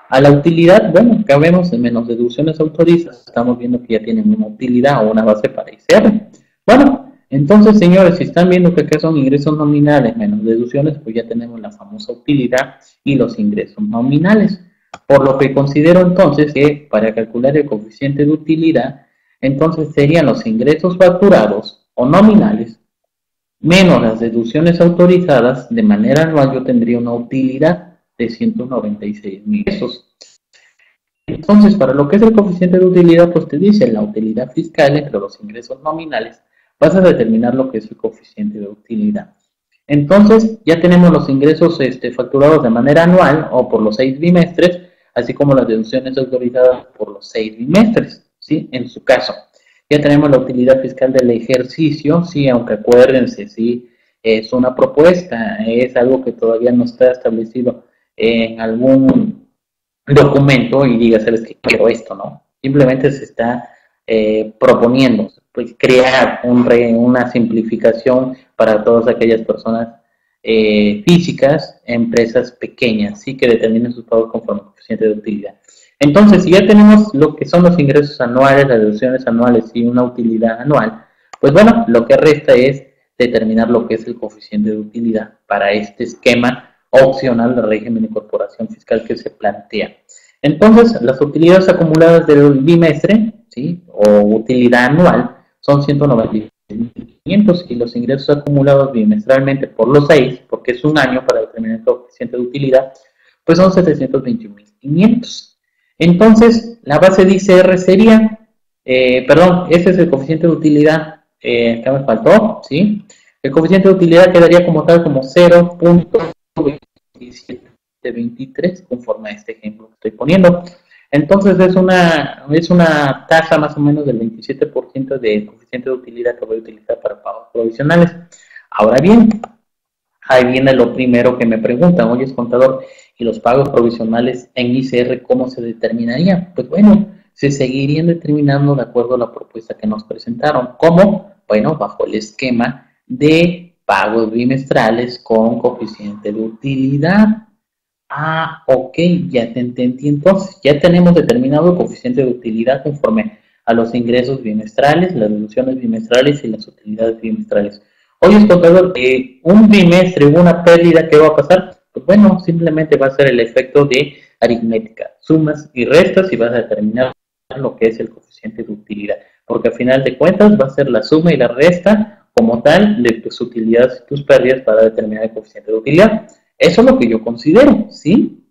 A la utilidad, bueno, acá vemos en menos deducciones autorizadas, estamos viendo que ya tienen una utilidad o una base para ICR. Bueno, entonces, señores, si están viendo que acá son ingresos nominales menos deducciones, pues ya tenemos la famosa utilidad y los ingresos nominales. Por lo que considero entonces que para calcular el coeficiente de utilidad, entonces serían los ingresos facturados o nominales menos las deducciones autorizadas, de manera anual yo tendría una utilidad de 196,000 pesos. Entonces, para lo que es el coeficiente de utilidad, pues te dice la utilidad fiscal entre los ingresos nominales, vas a determinar lo que es el coeficiente de utilidad. Entonces, ya tenemos los ingresos facturados de manera anual o por los 6 bimestres, así como las deducciones autorizadas por los 6 bimestres, ¿sí? En su caso, ya tenemos la utilidad fiscal del ejercicio, ¿sí? Aunque acuérdense, ¿sí? Es una propuesta, es algo que todavía no está establecido en algún documento y diga, ¿sabes qué? Quiero esto, ¿no? Simplemente se está proponiendo, pues, crear una simplificación para todas aquellas personas físicas, empresas pequeñas, ¿sí? Que determinen sus pagos conforme al coeficiente de utilidad. Entonces, si ya tenemos lo que son los ingresos anuales, las deducciones anuales y una utilidad anual, pues bueno, lo que resta es determinar lo que es el coeficiente de utilidad para este esquema opcional del régimen de incorporación fiscal que se plantea. Entonces, las utilidades acumuladas del bimestre, ¿sí? O utilidad anual, son 196,500, y los ingresos acumulados bimestralmente por los 6, porque es un año para determinar el coeficiente de utilidad, pues son 721,500. Entonces, la base de ICR sería, ese es el coeficiente de utilidad, acá me faltó, ¿sí? El coeficiente de utilidad quedaría como tal como 0.2723 conforme a este ejemplo que estoy poniendo. Entonces es una tasa más o menos del 27% de coeficiente de utilidad que voy a utilizar para pagos provisionales. Ahora bien, ahí viene lo primero que me preguntan: oye, contador, ¿y los pagos provisionales en ICR cómo se determinarían? Pues bueno, se seguirían determinando de acuerdo a la propuesta que nos presentaron. ¿Cómo? Bueno, bajo el esquema de pagos bimestrales con coeficiente de utilidad. Ah, ok, ya te entendí. Entonces, ya tenemos determinado el coeficiente de utilidad conforme a los ingresos bimestrales, las deducciones bimestrales y las utilidades bimestrales. Oye, contador, un bimestre hubo una pérdida, ¿qué va a pasar? Pues bueno, simplemente va a ser el efecto de aritmética, sumas y restas, y vas a determinar lo que es el coeficiente de utilidad, porque al final de cuentas va a ser la suma y la resta como tal de tus utilidades y tus pérdidas para determinar el coeficiente de utilidad. Eso es lo que yo considero, ¿sí?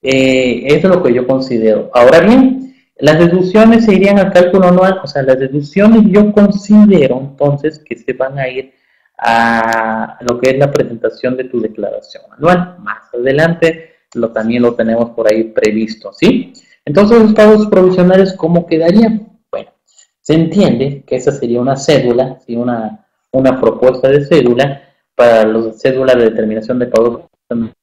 Eso es lo que yo considero. Ahora bien, las deducciones se irían al cálculo anual, o sea, las deducciones yo considero entonces que se van a ir a lo que es la presentación de tu declaración anual. Más adelante también lo tenemos por ahí previsto, ¿sí? Entonces, los pagos provisionales, ¿cómo quedarían? Bueno, se entiende que esa sería una cédula, ¿sí? Una propuesta de cédula para las cédulas de determinación de pagos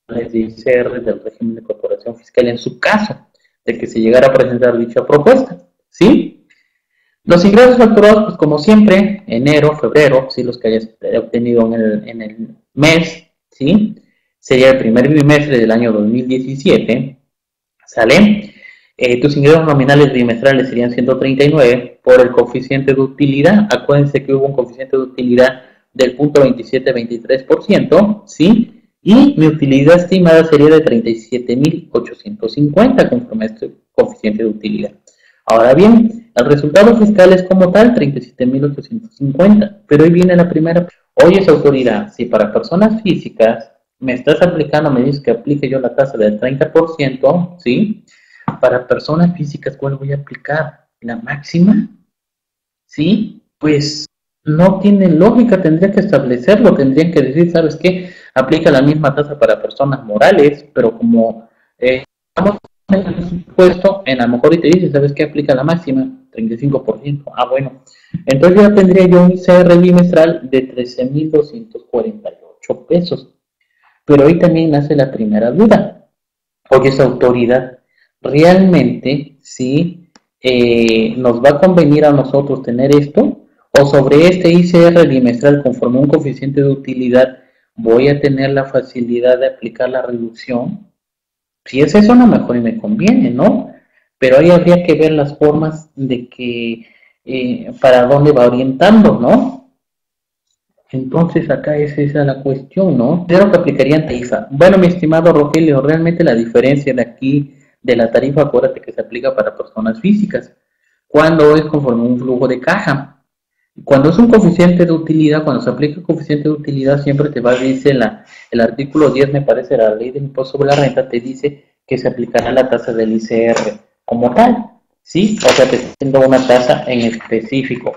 de ICR del régimen de incorporación fiscal en su caso de que se llegara a presentar dicha propuesta, ¿sí? Los ingresos facturados, pues como siempre, enero, febrero, ¿sí? Los que hayas obtenido en el mes, ¿sí? Sería el primer bimestre del año 2017, ¿sale? Tus ingresos nominales bimestrales serían 139 por el coeficiente de utilidad. Acuérdense que hubo un coeficiente de utilidad del 0.2723%, ¿sí? Y mi utilidad estimada sería de 37.850 conforme a este coeficiente de utilidad. Ahora bien, el resultado fiscal es como tal 37.850, pero ahí viene la primera. Oye, autoridad, si para personas físicas me estás aplicando, me dices que aplique yo la tasa del 30%, ¿sí? Para personas físicas, ¿cuál voy a aplicar? ¿La máxima? ¿Sí? Pues no tiene lógica, tendría que establecerlo, tendrían que decir, ¿sabes qué? Aplica la misma tasa para personas morales, pero como estamos en el supuesto, en a lo mejor y te dice, ¿sabes qué? Aplica la máxima, 35%. Ah, bueno. Entonces ya tendría yo un ICR bimestral de 13.248 pesos. Pero hoy también nace la primera duda. Oye, esa autoridad, ¿realmente sí nos va a convenir a nosotros tener esto? O sobre este ICR bimestral, conforme a un coeficiente de utilidad, ¿voy a tener la facilidad de aplicar la reducción? Si es eso, a lo mejor me conviene, ¿no? Pero ahí habría que ver las formas de que, para dónde va orientando, ¿no? Entonces acá esa es la cuestión, ¿no? Creo que aplicarían tarifa. Bueno, mi estimado Rogelio, realmente la diferencia de aquí, de la tarifa, acuérdate que se aplica para personas físicas, cuando es conforme a un flujo de caja. Cuando es un coeficiente de utilidad, cuando se aplica el coeficiente de utilidad, siempre te va, dice el artículo 10, me parece, la ley del impuesto sobre la renta, te dice que se aplicará la tasa del ICR como tal, ¿sí? O sea, te está diciendo una tasa en específico.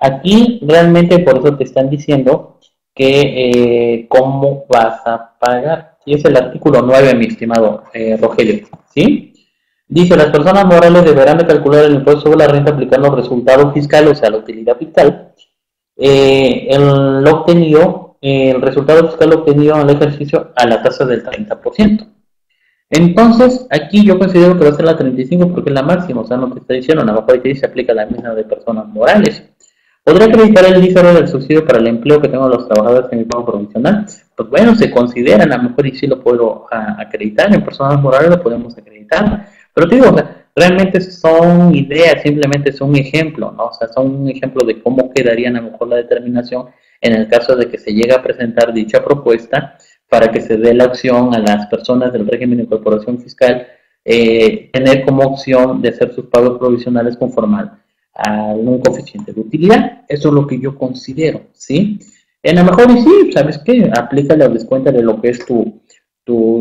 Aquí realmente por eso te están diciendo que cómo vas a pagar. Y es el artículo 9, mi estimado Rogelio, ¿sí? Dice, las personas morales deberán de calcular el impuesto sobre la renta aplicando los resultados fiscales, o sea, la utilidad fiscal, el resultado fiscal obtenido en el ejercicio a la tasa del 30%. Entonces, aquí yo considero que va a ser la 35 porque es la máxima, o sea, no te está diciendo, nada más para que se aplica la misma de personas morales. ¿Podría acreditar el ICR del subsidio para el empleo que tengo los trabajadores en mi pago provisional? Pues bueno, se considera, a lo mejor y sí lo puedo acreditar, en personas morales lo podemos acreditar. Pero te digo, o sea, realmente son ideas, simplemente es un ejemplo, ¿no? O sea, son un ejemplo de cómo quedaría a lo mejor la determinación en el caso de que se llegue a presentar dicha propuesta para que se dé la opción a las personas del régimen de incorporación fiscal tener como opción de hacer sus pagos provisionales conforme a un coeficiente de utilidad. Eso es lo que yo considero, ¿sí? En lo mejor y sí, ¿sabes qué? Aplícale o descuéntale de lo que es tu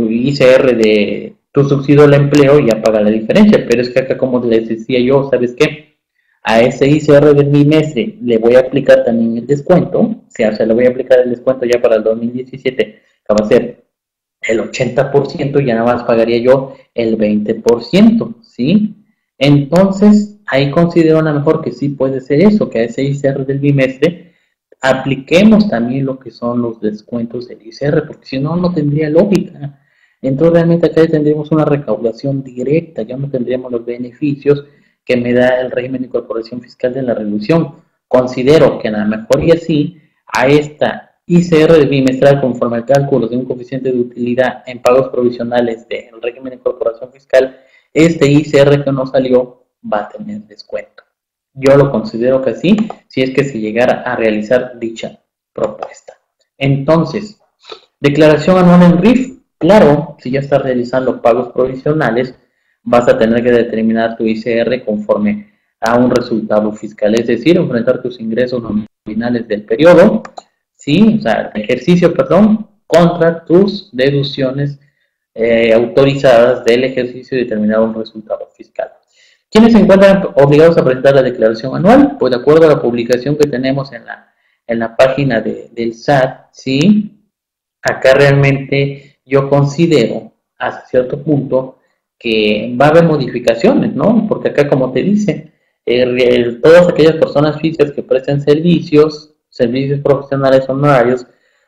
ICR de tu subsidio al empleo y ya paga la diferencia. Pero es que acá, como les decía yo, ¿sabes qué? A ese ICR del bimestre le voy a aplicar también el descuento, o sea, le voy a aplicar el descuento ya para el 2017, que va a ser el 80%, y ya nada más pagaría yo el 20%, ¿sí? ¿sí? Entonces, ahí considero a lo mejor que sí puede ser eso, que a ese ICR del bimestre apliquemos también lo que son los descuentos del ICR, porque si no, no tendría lógica. Entonces, realmente acá tendríamos una recaudación directa, ya no tendríamos los beneficios que me da el régimen de incorporación fiscal de la reducción. Considero que a lo mejor y así, a esta ICR bimestral conforme al cálculo de un coeficiente de utilidad en pagos provisionales del régimen de incorporación fiscal, este ICR que nos salió va a tener descuento. Yo lo considero que sí, si es que se llegara a realizar dicha propuesta. Entonces, declaración anual en RIF, claro, si ya estás realizando pagos provisionales, vas a tener que determinar tu ICR conforme a un resultado fiscal, es decir, enfrentar tus ingresos nominales del periodo, ¿sí? O sea, ejercicio, perdón, contra tus deducciones autorizadas del ejercicio y determinar un resultado fiscal. ¿Quiénes se encuentran obligados a presentar la declaración anual? Pues de acuerdo a la publicación que tenemos en la página del SAT, ¿sí? Acá realmente yo considero hasta cierto punto que va a haber modificaciones, ¿no? Porque acá, como te dice, todas aquellas personas físicas que prestan servicios profesionales honorarios,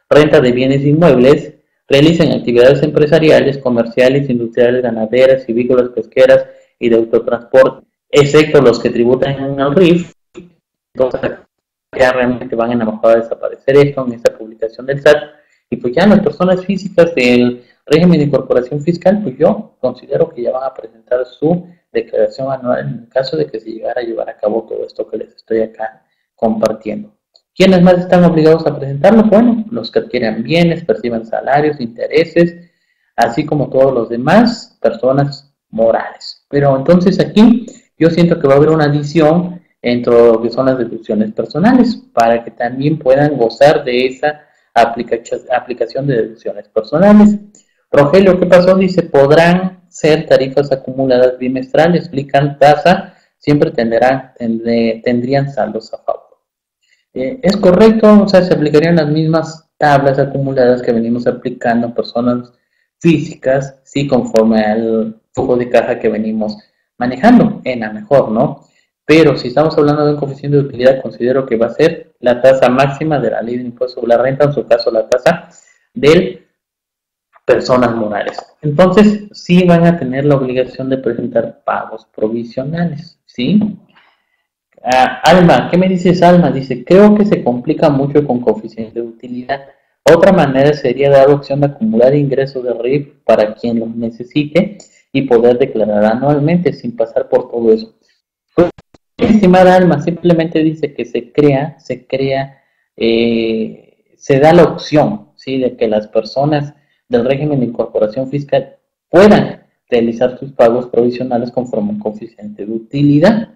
renta de bienes inmuebles, realicen actividades empresariales, comerciales, industriales, ganaderas, silvícolas, pesqueras y de autotransporte, excepto los que tributan en el RIF. Entonces, ya realmente van a lo mejor a desaparecer esto en esta publicación del SAT. Y pues ya las personas físicas del régimen de incorporación fiscal, pues yo considero que ya van a presentar su declaración anual en el caso de que se llegara a llevar a cabo todo esto que les estoy acá compartiendo. ¿Quiénes más están obligados a presentarlo? Bueno, los que adquieran bienes, perciban salarios, intereses, así como todos los demás personas morales. Pero entonces aquí yo siento que va a haber una adición entre lo que son las deducciones personales para que también puedan gozar de esa aplicación de deducciones personales. Rogelio, ¿qué pasó? Dice, podrán ser tarifas acumuladas bimestrales, aplican tasa, siempre tendrían saldos a favor. Es correcto, o sea, se aplicarían las mismas tablas acumuladas que venimos aplicando a personas físicas, sí, conforme al flujo de caja que venimos manejando, en la mejor, ¿no? Pero si estamos hablando de un coeficiente de utilidad, considero que va a ser la tasa máxima de la ley de impuesto sobre la renta, en su caso la tasa de personas morales. Entonces, sí van a tener la obligación de presentar pagos provisionales, ¿sí? Alma, ¿qué me dices, Alma? Dice, creo que se complica mucho con coeficiente de utilidad. Otra manera sería dar opción de acumular ingresos de RIF para quien los necesite y poder declarar anualmente sin pasar por todo eso. Pues, estimada Alma, simplemente dice que se da la opción, ¿sí?, de que las personas del régimen de incorporación fiscal puedan realizar sus pagos provisionales conforme un coeficiente de utilidad,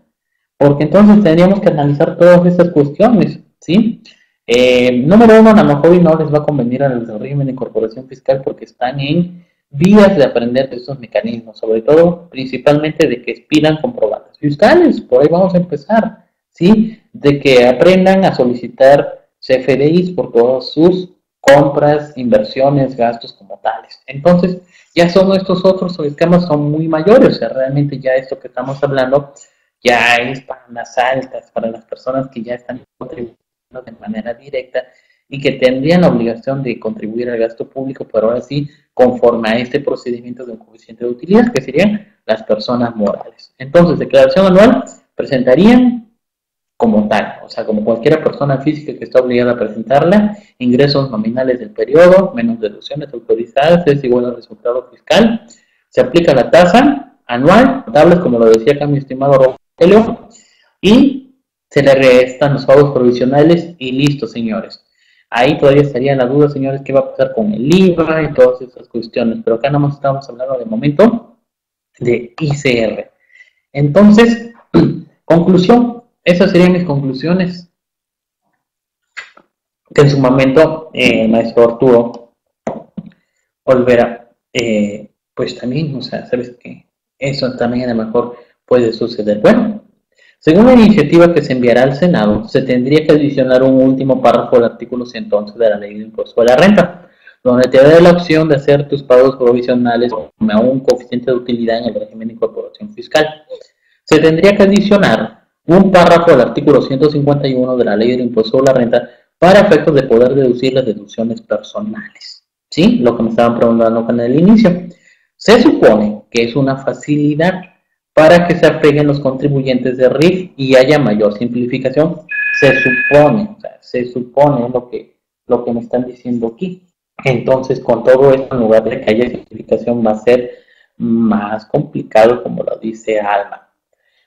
porque entonces tendríamos que analizar todas estas cuestiones, ¿sí? Número uno, a lo mejor no les va a convenir al régimen de incorporación fiscal porque están en vías de aprender de estos mecanismos, sobre todo, principalmente de que expidan comprobantes fiscales, por ahí vamos a empezar, ¿sí? De que aprendan a solicitar CFDIs por todas sus compras, inversiones, gastos como tales. Entonces, ya son estos otros esquemas, son muy mayores, o sea, realmente ya esto que estamos hablando ya es para las altas, para las personas que ya están contribuyendo de manera directa y que tendrían la obligación de contribuir al gasto público, pero ahora sí, conforme a este procedimiento de un coeficiente de utilidad, que serían las personas morales. Entonces, declaración anual presentarían como tal, o sea, como cualquier persona física que está obligada a presentarla, ingresos nominales del periodo, menos deducciones autorizadas, es igual al resultado fiscal, se aplica la tasa anual, tablas como lo decía acá mi estimado Rogelio, y se le restan los pagos provisionales y listo, señores. Ahí todavía estaría la duda, señores, qué va a pasar con el IVA y todas esas cuestiones. Pero acá no estamos hablando de momento de ICR. Entonces, conclusión. Esas serían mis conclusiones que en su momento maestro Arturo Olvera, pues también, o sea, sabes que eso también a lo mejor puede suceder. Bueno, según la iniciativa que se enviará al Senado, se tendría que adicionar un último párrafo del artículo 111 de la Ley de Impuesto a la Renta, donde te da la opción de hacer tus pagos provisionales con un coeficiente de utilidad en el régimen de incorporación fiscal. Se tendría que adicionar un párrafo al artículo 151 de la Ley del Impuesto sobre la Renta para efectos de poder deducir las deducciones personales. ¿Sí? Lo que me estaban preguntando en el inicio. Se supone que es una facilidad para que se apeguen los contribuyentes de RIF y haya mayor simplificación. Se supone, o sea, se supone lo que me están diciendo aquí. Entonces, con todo esto, en lugar de que haya simplificación, va a ser más complicado, como lo dice Alma.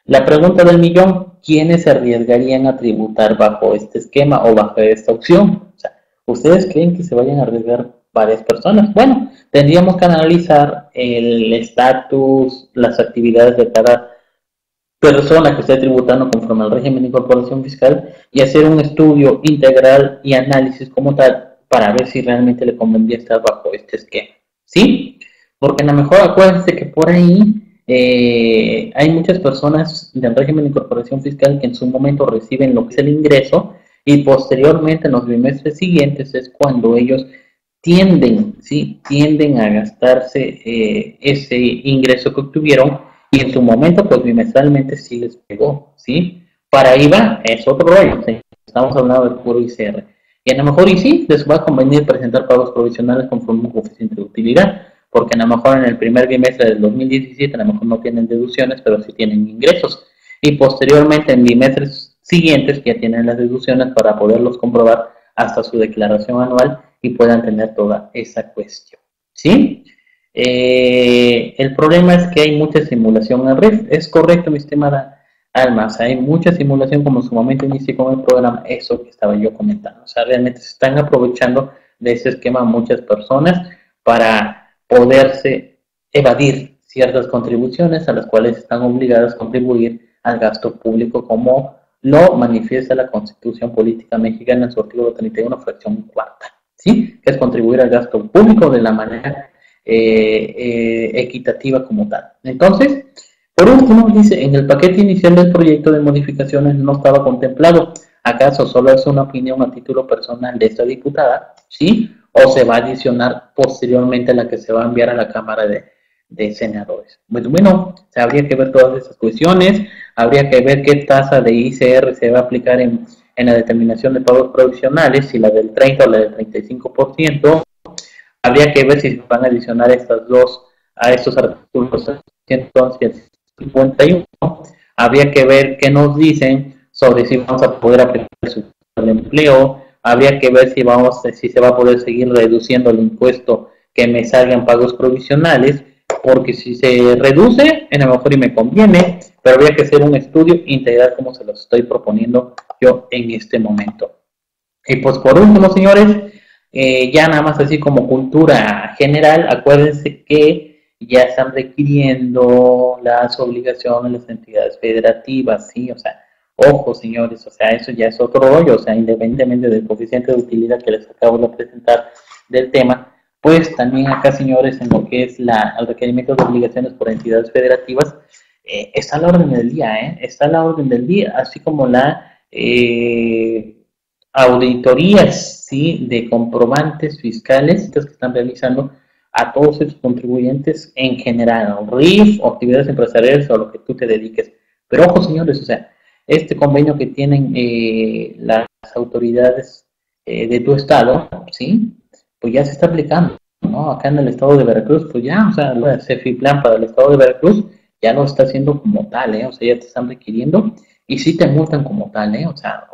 La pregunta del millón, ¿quiénes se arriesgarían a tributar bajo este esquema o bajo esta opción? O sea, ¿ustedes creen que se vayan a arriesgar varias personas? Bueno, tendríamos que analizar el estatus, las actividades de cada persona que esté tributando conforme al régimen de incorporación fiscal y hacer un estudio integral y análisis como tal, para ver si realmente le convendría estar bajo este esquema, ¿sí? Porque a lo mejor acuérdense que por ahí hay muchas personas del régimen de incorporación fiscal que en su momento reciben lo que es el ingreso y posteriormente en los bimestres siguientes es cuando ellos tienden, ¿sí? Tienden a gastarse ese ingreso que obtuvieron y en su momento pues bimestralmente sí les pegó, ¿sí? Para IVA es otro rollo, ¿sí? Estamos hablando del puro ICR. Y a lo mejor y sí, les va a convenir presentar pagos provisionales conforme un coeficiente de utilidad, porque a lo mejor en el primer bimestre del 2017 a lo mejor no tienen deducciones, pero sí tienen ingresos. Y posteriormente en bimestres siguientes ya tienen las deducciones para poderlos comprobar hasta su declaración anual y puedan tener toda esa cuestión, ¿sí? El problema es que hay mucha simulación en RIF. Es correcto, mi estimada Alma, o sea, hay mucha simulación, como en su momento inicié con el programa, eso que estaba yo comentando. O sea, realmente se están aprovechando de ese esquema muchas personas para poderse evadir ciertas contribuciones a las cuales están obligadas a contribuir al gasto público, como lo manifiesta la Constitución Política Mexicana en su artículo 31, fracción cuarta, ¿sí? Que es contribuir al gasto público de la manera equitativa como tal. Entonces, por último, dice, en el paquete inicial del proyecto de modificaciones no estaba contemplado. ¿Acaso solo es una opinión a título personal de esta diputada? ¿Sí? ¿O se va a adicionar posteriormente a la que se va a enviar a la Cámara de Senadores? Bueno, o sea, habría que ver todas esas cuestiones, habría que ver qué tasa de ICR se va a aplicar en la determinación de pagos provisionales, si la del 30 o la del 35%. Habría que ver si se van a adicionar estas dos a estos artículos 111 51, habría que ver qué nos dicen sobre si vamos a poder aplicar el empleo, habría que ver si se va a poder seguir reduciendo el impuesto que me salgan pagos provisionales, porque si se reduce, a lo mejor y me conviene, pero habría que hacer un estudio integral como se los estoy proponiendo yo en este momento. Y pues por último, señores, ya nada más así como cultura general, acuérdense que ya están requiriendo las obligaciones de las entidades federativas, ¿sí? O sea, ojo, señores, o sea, eso ya es otro rollo, o sea, independientemente del coeficiente de utilidad que les acabo de presentar del tema, pues también acá, señores, en lo que es el requerimiento de obligaciones por entidades federativas, está a la orden del día, está a la orden del día, así como la auditorías, ¿sí? De comprobantes fiscales que están realizando a todos esos contribuyentes en general, RIF, o actividades empresariales o a lo que tú te dediques. Pero ojo, señores, o sea, este convenio que tienen las autoridades de tu estado, ¿sí? Pues ya se está aplicando, ¿no? Acá en el estado de Veracruz, pues ya, o sea, el CEFIPLAN para el estado de Veracruz ya lo está haciendo como tal, o sea, ya te están requiriendo y sí te multan como tal, o sea,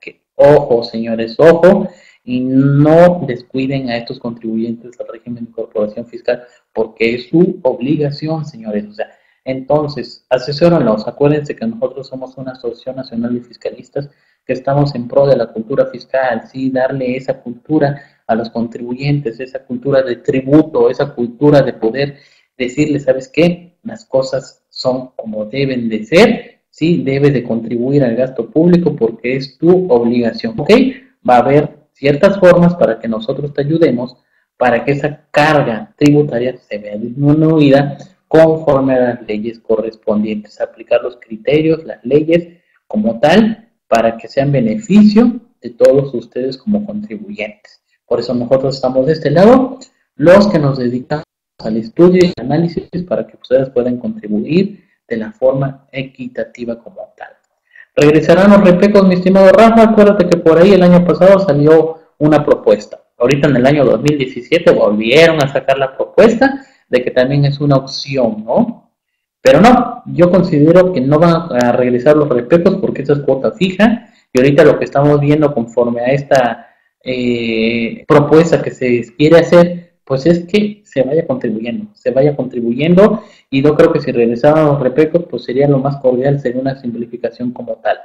que ojo, señores, ojo, y no descuiden a estos contribuyentes del régimen de incorporación fiscal, porque es su obligación, señores. O sea, entonces, asesórenlos. Acuérdense que nosotros somos una Asociación Nacional de Fiscalistas que estamos en pro de la cultura fiscal, ¿sí? Darle esa cultura a los contribuyentes, esa cultura de tributo, esa cultura de poder decirles, ¿sabes qué? Las cosas son como deben de ser, ¿sí? Debes de contribuir al gasto público porque es tu obligación, ¿ok? Va a haber ciertas formas para que nosotros te ayudemos, para que esa carga tributaria se vea disminuida conforme a las leyes correspondientes, aplicar los criterios, las leyes como tal, para que sean beneficio de todos ustedes como contribuyentes. Por eso nosotros estamos de este lado, los que nos dedicamos al estudio y análisis para que ustedes puedan contribuir de la forma equitativa como tal. Regresarán los repecos, mi estimado Rafa. Acuérdate que por ahí el año pasado salió una propuesta. Ahorita en el año 2017 volvieron a sacar la propuesta de que también es una opción, ¿no? Pero no, yo considero que no van a regresar los repecos porque esa es cuota fija. Y ahorita lo que estamos viendo conforme a esta propuesta que se quiere hacer, pues es que se vaya contribuyendo, y yo creo que si regresaban los repecos, pues sería lo más cordial, sería una simplificación como tal.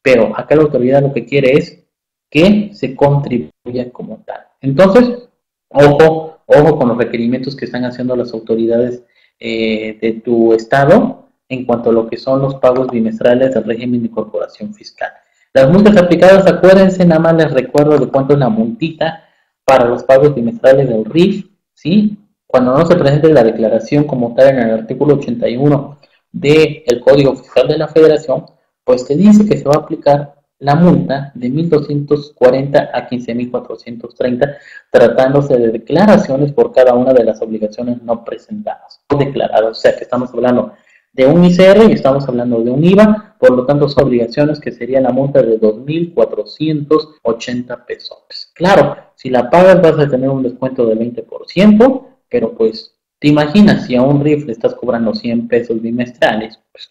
Pero acá la autoridad lo que quiere es que se contribuya como tal. Entonces, ojo con los requerimientos que están haciendo las autoridades de tu estado en cuanto a lo que son los pagos bimestrales del régimen de incorporación fiscal. Las multas aplicadas, acuérdense, nada más les recuerdo de cuánto es la multita para los pagos bimestrales del RIF, ¿sí? Cuando no se presente la declaración como tal en el artículo 81 del Código Fiscal de la Federación, pues te dice que se va a aplicar la multa de 1.240 a 15.430, tratándose de declaraciones por cada una de las obligaciones no presentadas o declaradas. O sea que estamos hablando de un ICR y estamos hablando de un IVA, por lo tanto son obligaciones que sería la multa de 2.480 pesos. Claro, si la pagas vas a tener un descuento del 20%, pero pues te imaginas si a un RIF le estás cobrando 100 pesos bimestrales, pues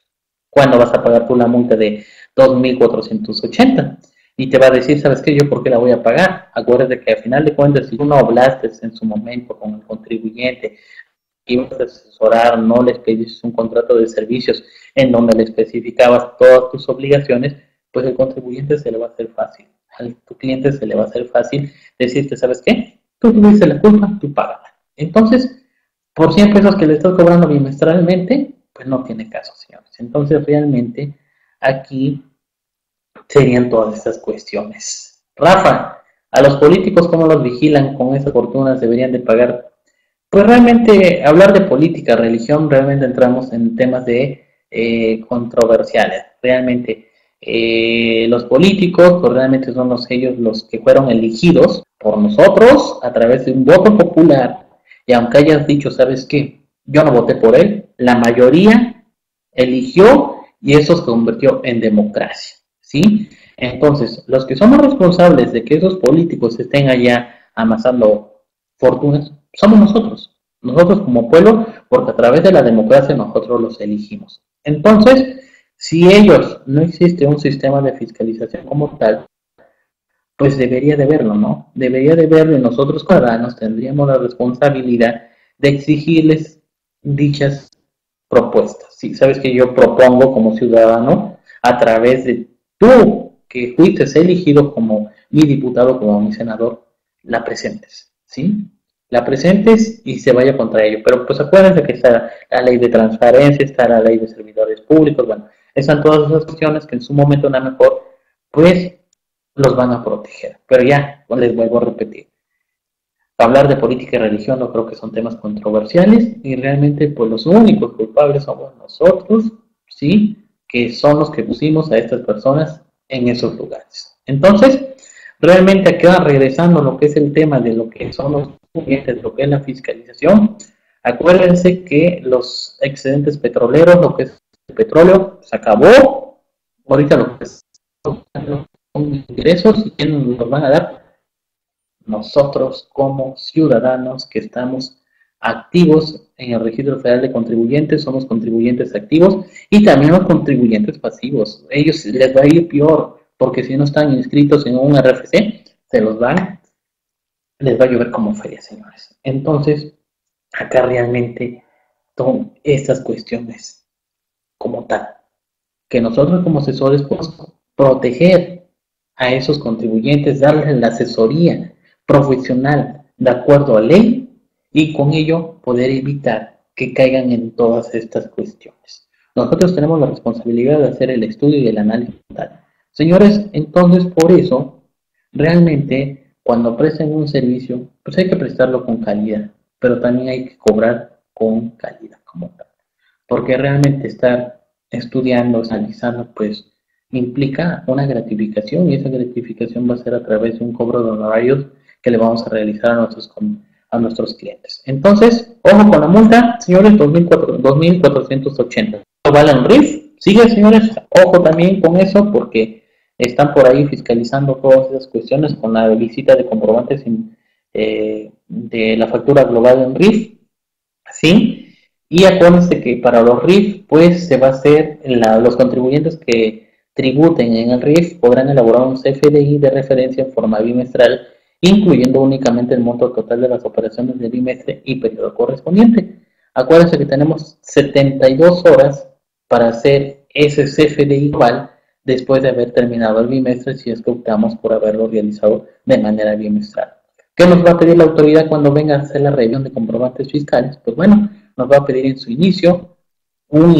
¿cuándo vas a pagar tú la multa de 2.480? Y te va a decir, ¿sabes qué? ¿Yo por qué la voy a pagar? Acuérdate que al final de cuentas, si tú no hablaste en su momento con el contribuyente, ibas a asesorar, no les pediste un contrato de servicios en donde le especificabas todas tus obligaciones, pues el contribuyente se le va a hacer fácil, a tu cliente se le va a hacer fácil decirte, ¿sabes qué? Tú tuviste la culpa, tú págala. Entonces, por 100 pesos que le estás cobrando bimestralmente, pues no tiene caso, señores. Entonces, realmente, aquí serían todas estas cuestiones. Rafa, a los políticos, ¿cómo los vigilan con esas fortunas? ¿Deberían de pagar? Pues realmente hablar de política, religión, realmente entramos en temas de controversiales. Realmente los políticos, pues realmente son ellos los que fueron elegidos por nosotros a través de un voto popular. Y aunque hayas dicho, ¿sabes qué? Yo no voté por él, la mayoría eligió y eso se convirtió en democracia, ¿sí? Entonces, los que somos responsables de que esos políticos estén allá amasando fortunas, somos nosotros como pueblo, porque a través de la democracia nosotros los elegimos. Entonces, si ellos no existe un sistema de fiscalización como tal, pues debería de verlo, ¿no? Debería de verlo y nosotros ciudadanos tendríamos la responsabilidad de exigirles dichas propuestas. Sí, sabes que yo propongo como ciudadano, a través de tú que fuiste elegido como mi diputado, como mi senador, la presentes, ¿sí? La presentes y se vaya contra ello. Pero pues acuérdense que está la ley de transparencia, está la ley de servidores públicos, bueno, están todas esas cuestiones que en su momento, a lo mejor, pues los van a proteger. Pero ya, les vuelvo a repetir. Hablar de política y religión no creo que son temas controversiales y realmente pues los únicos culpables somos nosotros, ¿sí? Que son los que pusimos a estas personas en esos lugares. Entonces, realmente acá regresando a lo que es el tema de lo que son los clientes, lo que es la fiscalización, acuérdense que los excedentes petroleros, lo que es el petróleo, se acabó. Ahorita lo que son ingresos, ¿y quién nos van a dar? Nosotros como ciudadanos que estamos activos en el Registro Federal de Contribuyentes, somos contribuyentes activos y también los contribuyentes pasivos. Ellos les va a ir peor, porque si no están inscritos en un RFC, les va a llover como feria, señores. Entonces, acá realmente son estas cuestiones como tal, que nosotros como asesores podemos proteger a esos contribuyentes, darles la asesoría profesional de acuerdo a ley y con ello poder evitar que caigan en todas estas cuestiones. Nosotros tenemos la responsabilidad de hacer el estudio y el análisis total. Señores, entonces por eso, realmente cuando presten un servicio, pues hay que prestarlo con calidad, pero también hay que cobrar con calidad como tal. Porque realmente estar estudiando, analizando, pues implica una gratificación y esa gratificación va a ser a través de un cobro de honorarios que le vamos a realizar a nuestros clientes. Entonces, ojo con la multa, señores, 2.480. ¿Vale un RIF? Sigue, señores, ojo también con eso, porque están por ahí fiscalizando todas esas cuestiones con la visita de comprobantes de la factura global en RIF, ¿sí? Y acuérdense que para los RIF, pues se va a hacer, los contribuyentes que tributen en el RIF podrán elaborar un CFDI de referencia en forma bimestral, incluyendo únicamente el monto total de las operaciones del bimestre y periodo correspondiente. Acuérdense que tenemos 72 horas para hacer ese CFDI global después de haber terminado el bimestre, si es que optamos por haberlo realizado de manera bimestral. ¿Qué nos va a pedir la autoridad cuando venga a hacer la revisión de comprobantes fiscales? Pues bueno, nos va a pedir en su inicio un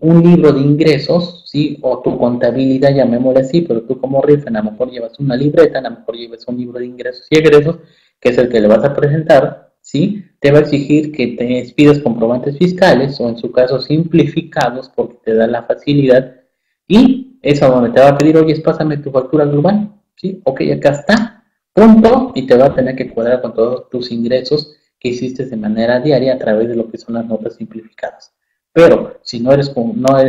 libro de ingresos, ¿sí? O tu contabilidad, llamémosle así, pero tú como RIF a lo mejor llevas una libreta, a lo mejor llevas un libro de ingresos y egresos, que es el que le vas a presentar, ¿sí? Te va a exigir que te expidas comprobantes fiscales, o en su caso simplificados, porque te da la facilidad, y es a donde te va a pedir, oye, pásame tu factura global, ¿sí? Ok, acá está, punto, y te va a tener que cuadrar con todos tus ingresos que hiciste de manera diaria a través de lo que son las notas simplificadas. Pero si no eres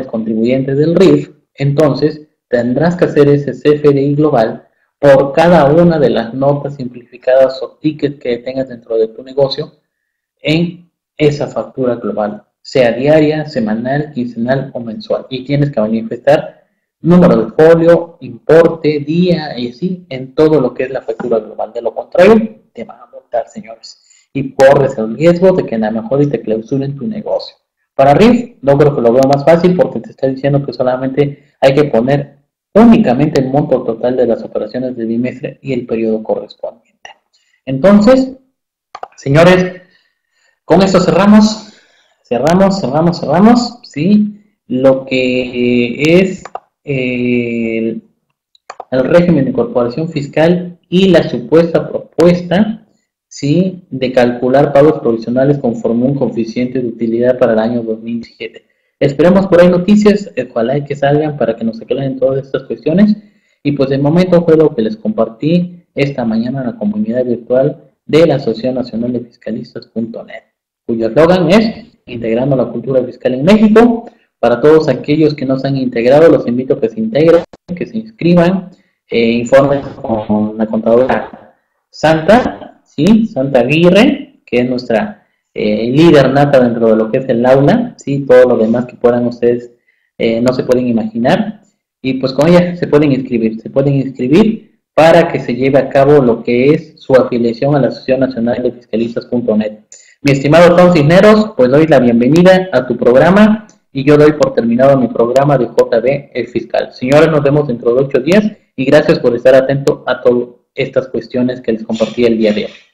contribuyente del RIF, entonces tendrás que hacer ese CFDI global por cada una de las notas simplificadas o tickets que tengas dentro de tu negocio en esa factura global, sea diaria, semanal, quincenal o mensual. Y tienes que manifestar número de folio, importe, día y así en todo lo que es la factura global. De lo contrario, te van a multar, señores. Y corres el riesgo de que a lo mejor te clausuren tu negocio. Para RIF, no creo que lo veo más fácil, porque te está diciendo que solamente hay que poner únicamente el monto total de las operaciones del bimestre y el periodo correspondiente. Entonces, señores, con esto cerramos, ¿sí? Lo que es el régimen de incorporación fiscal y la supuesta propuesta, ¿sí?, de calcular pagos provisionales conforme un coeficiente de utilidad para el año 2017. Esperemos por ahí noticias, ojalá que salgan para que nos aclaren todas estas cuestiones. Y pues de momento fue lo que les compartí esta mañana en la comunidad virtual de la Asociación Nacional de Fiscalistas.net, cuyo eslogan es Integrando la Cultura Fiscal en México. Para todos aquellos que no se han integrado, los invito a que se integren, que se inscriban, informen con la contadora Santa, ¿sí? Santa Aguirre, que es nuestra líder nata dentro de lo que es el aula, ¿sí? Todo lo demás que puedan ustedes no se pueden imaginar, y pues con ella se pueden inscribir para que se lleve a cabo lo que es su afiliación a la Asociación Nacional de Fiscalistas.net. Mi estimado Juan Cisneros, pues doy la bienvenida a tu programa, y yo doy por terminado mi programa de JB el Fiscal. Señores, nos vemos dentro de 8 días, y gracias por estar atento a todo estas cuestiones que les compartí el día de hoy.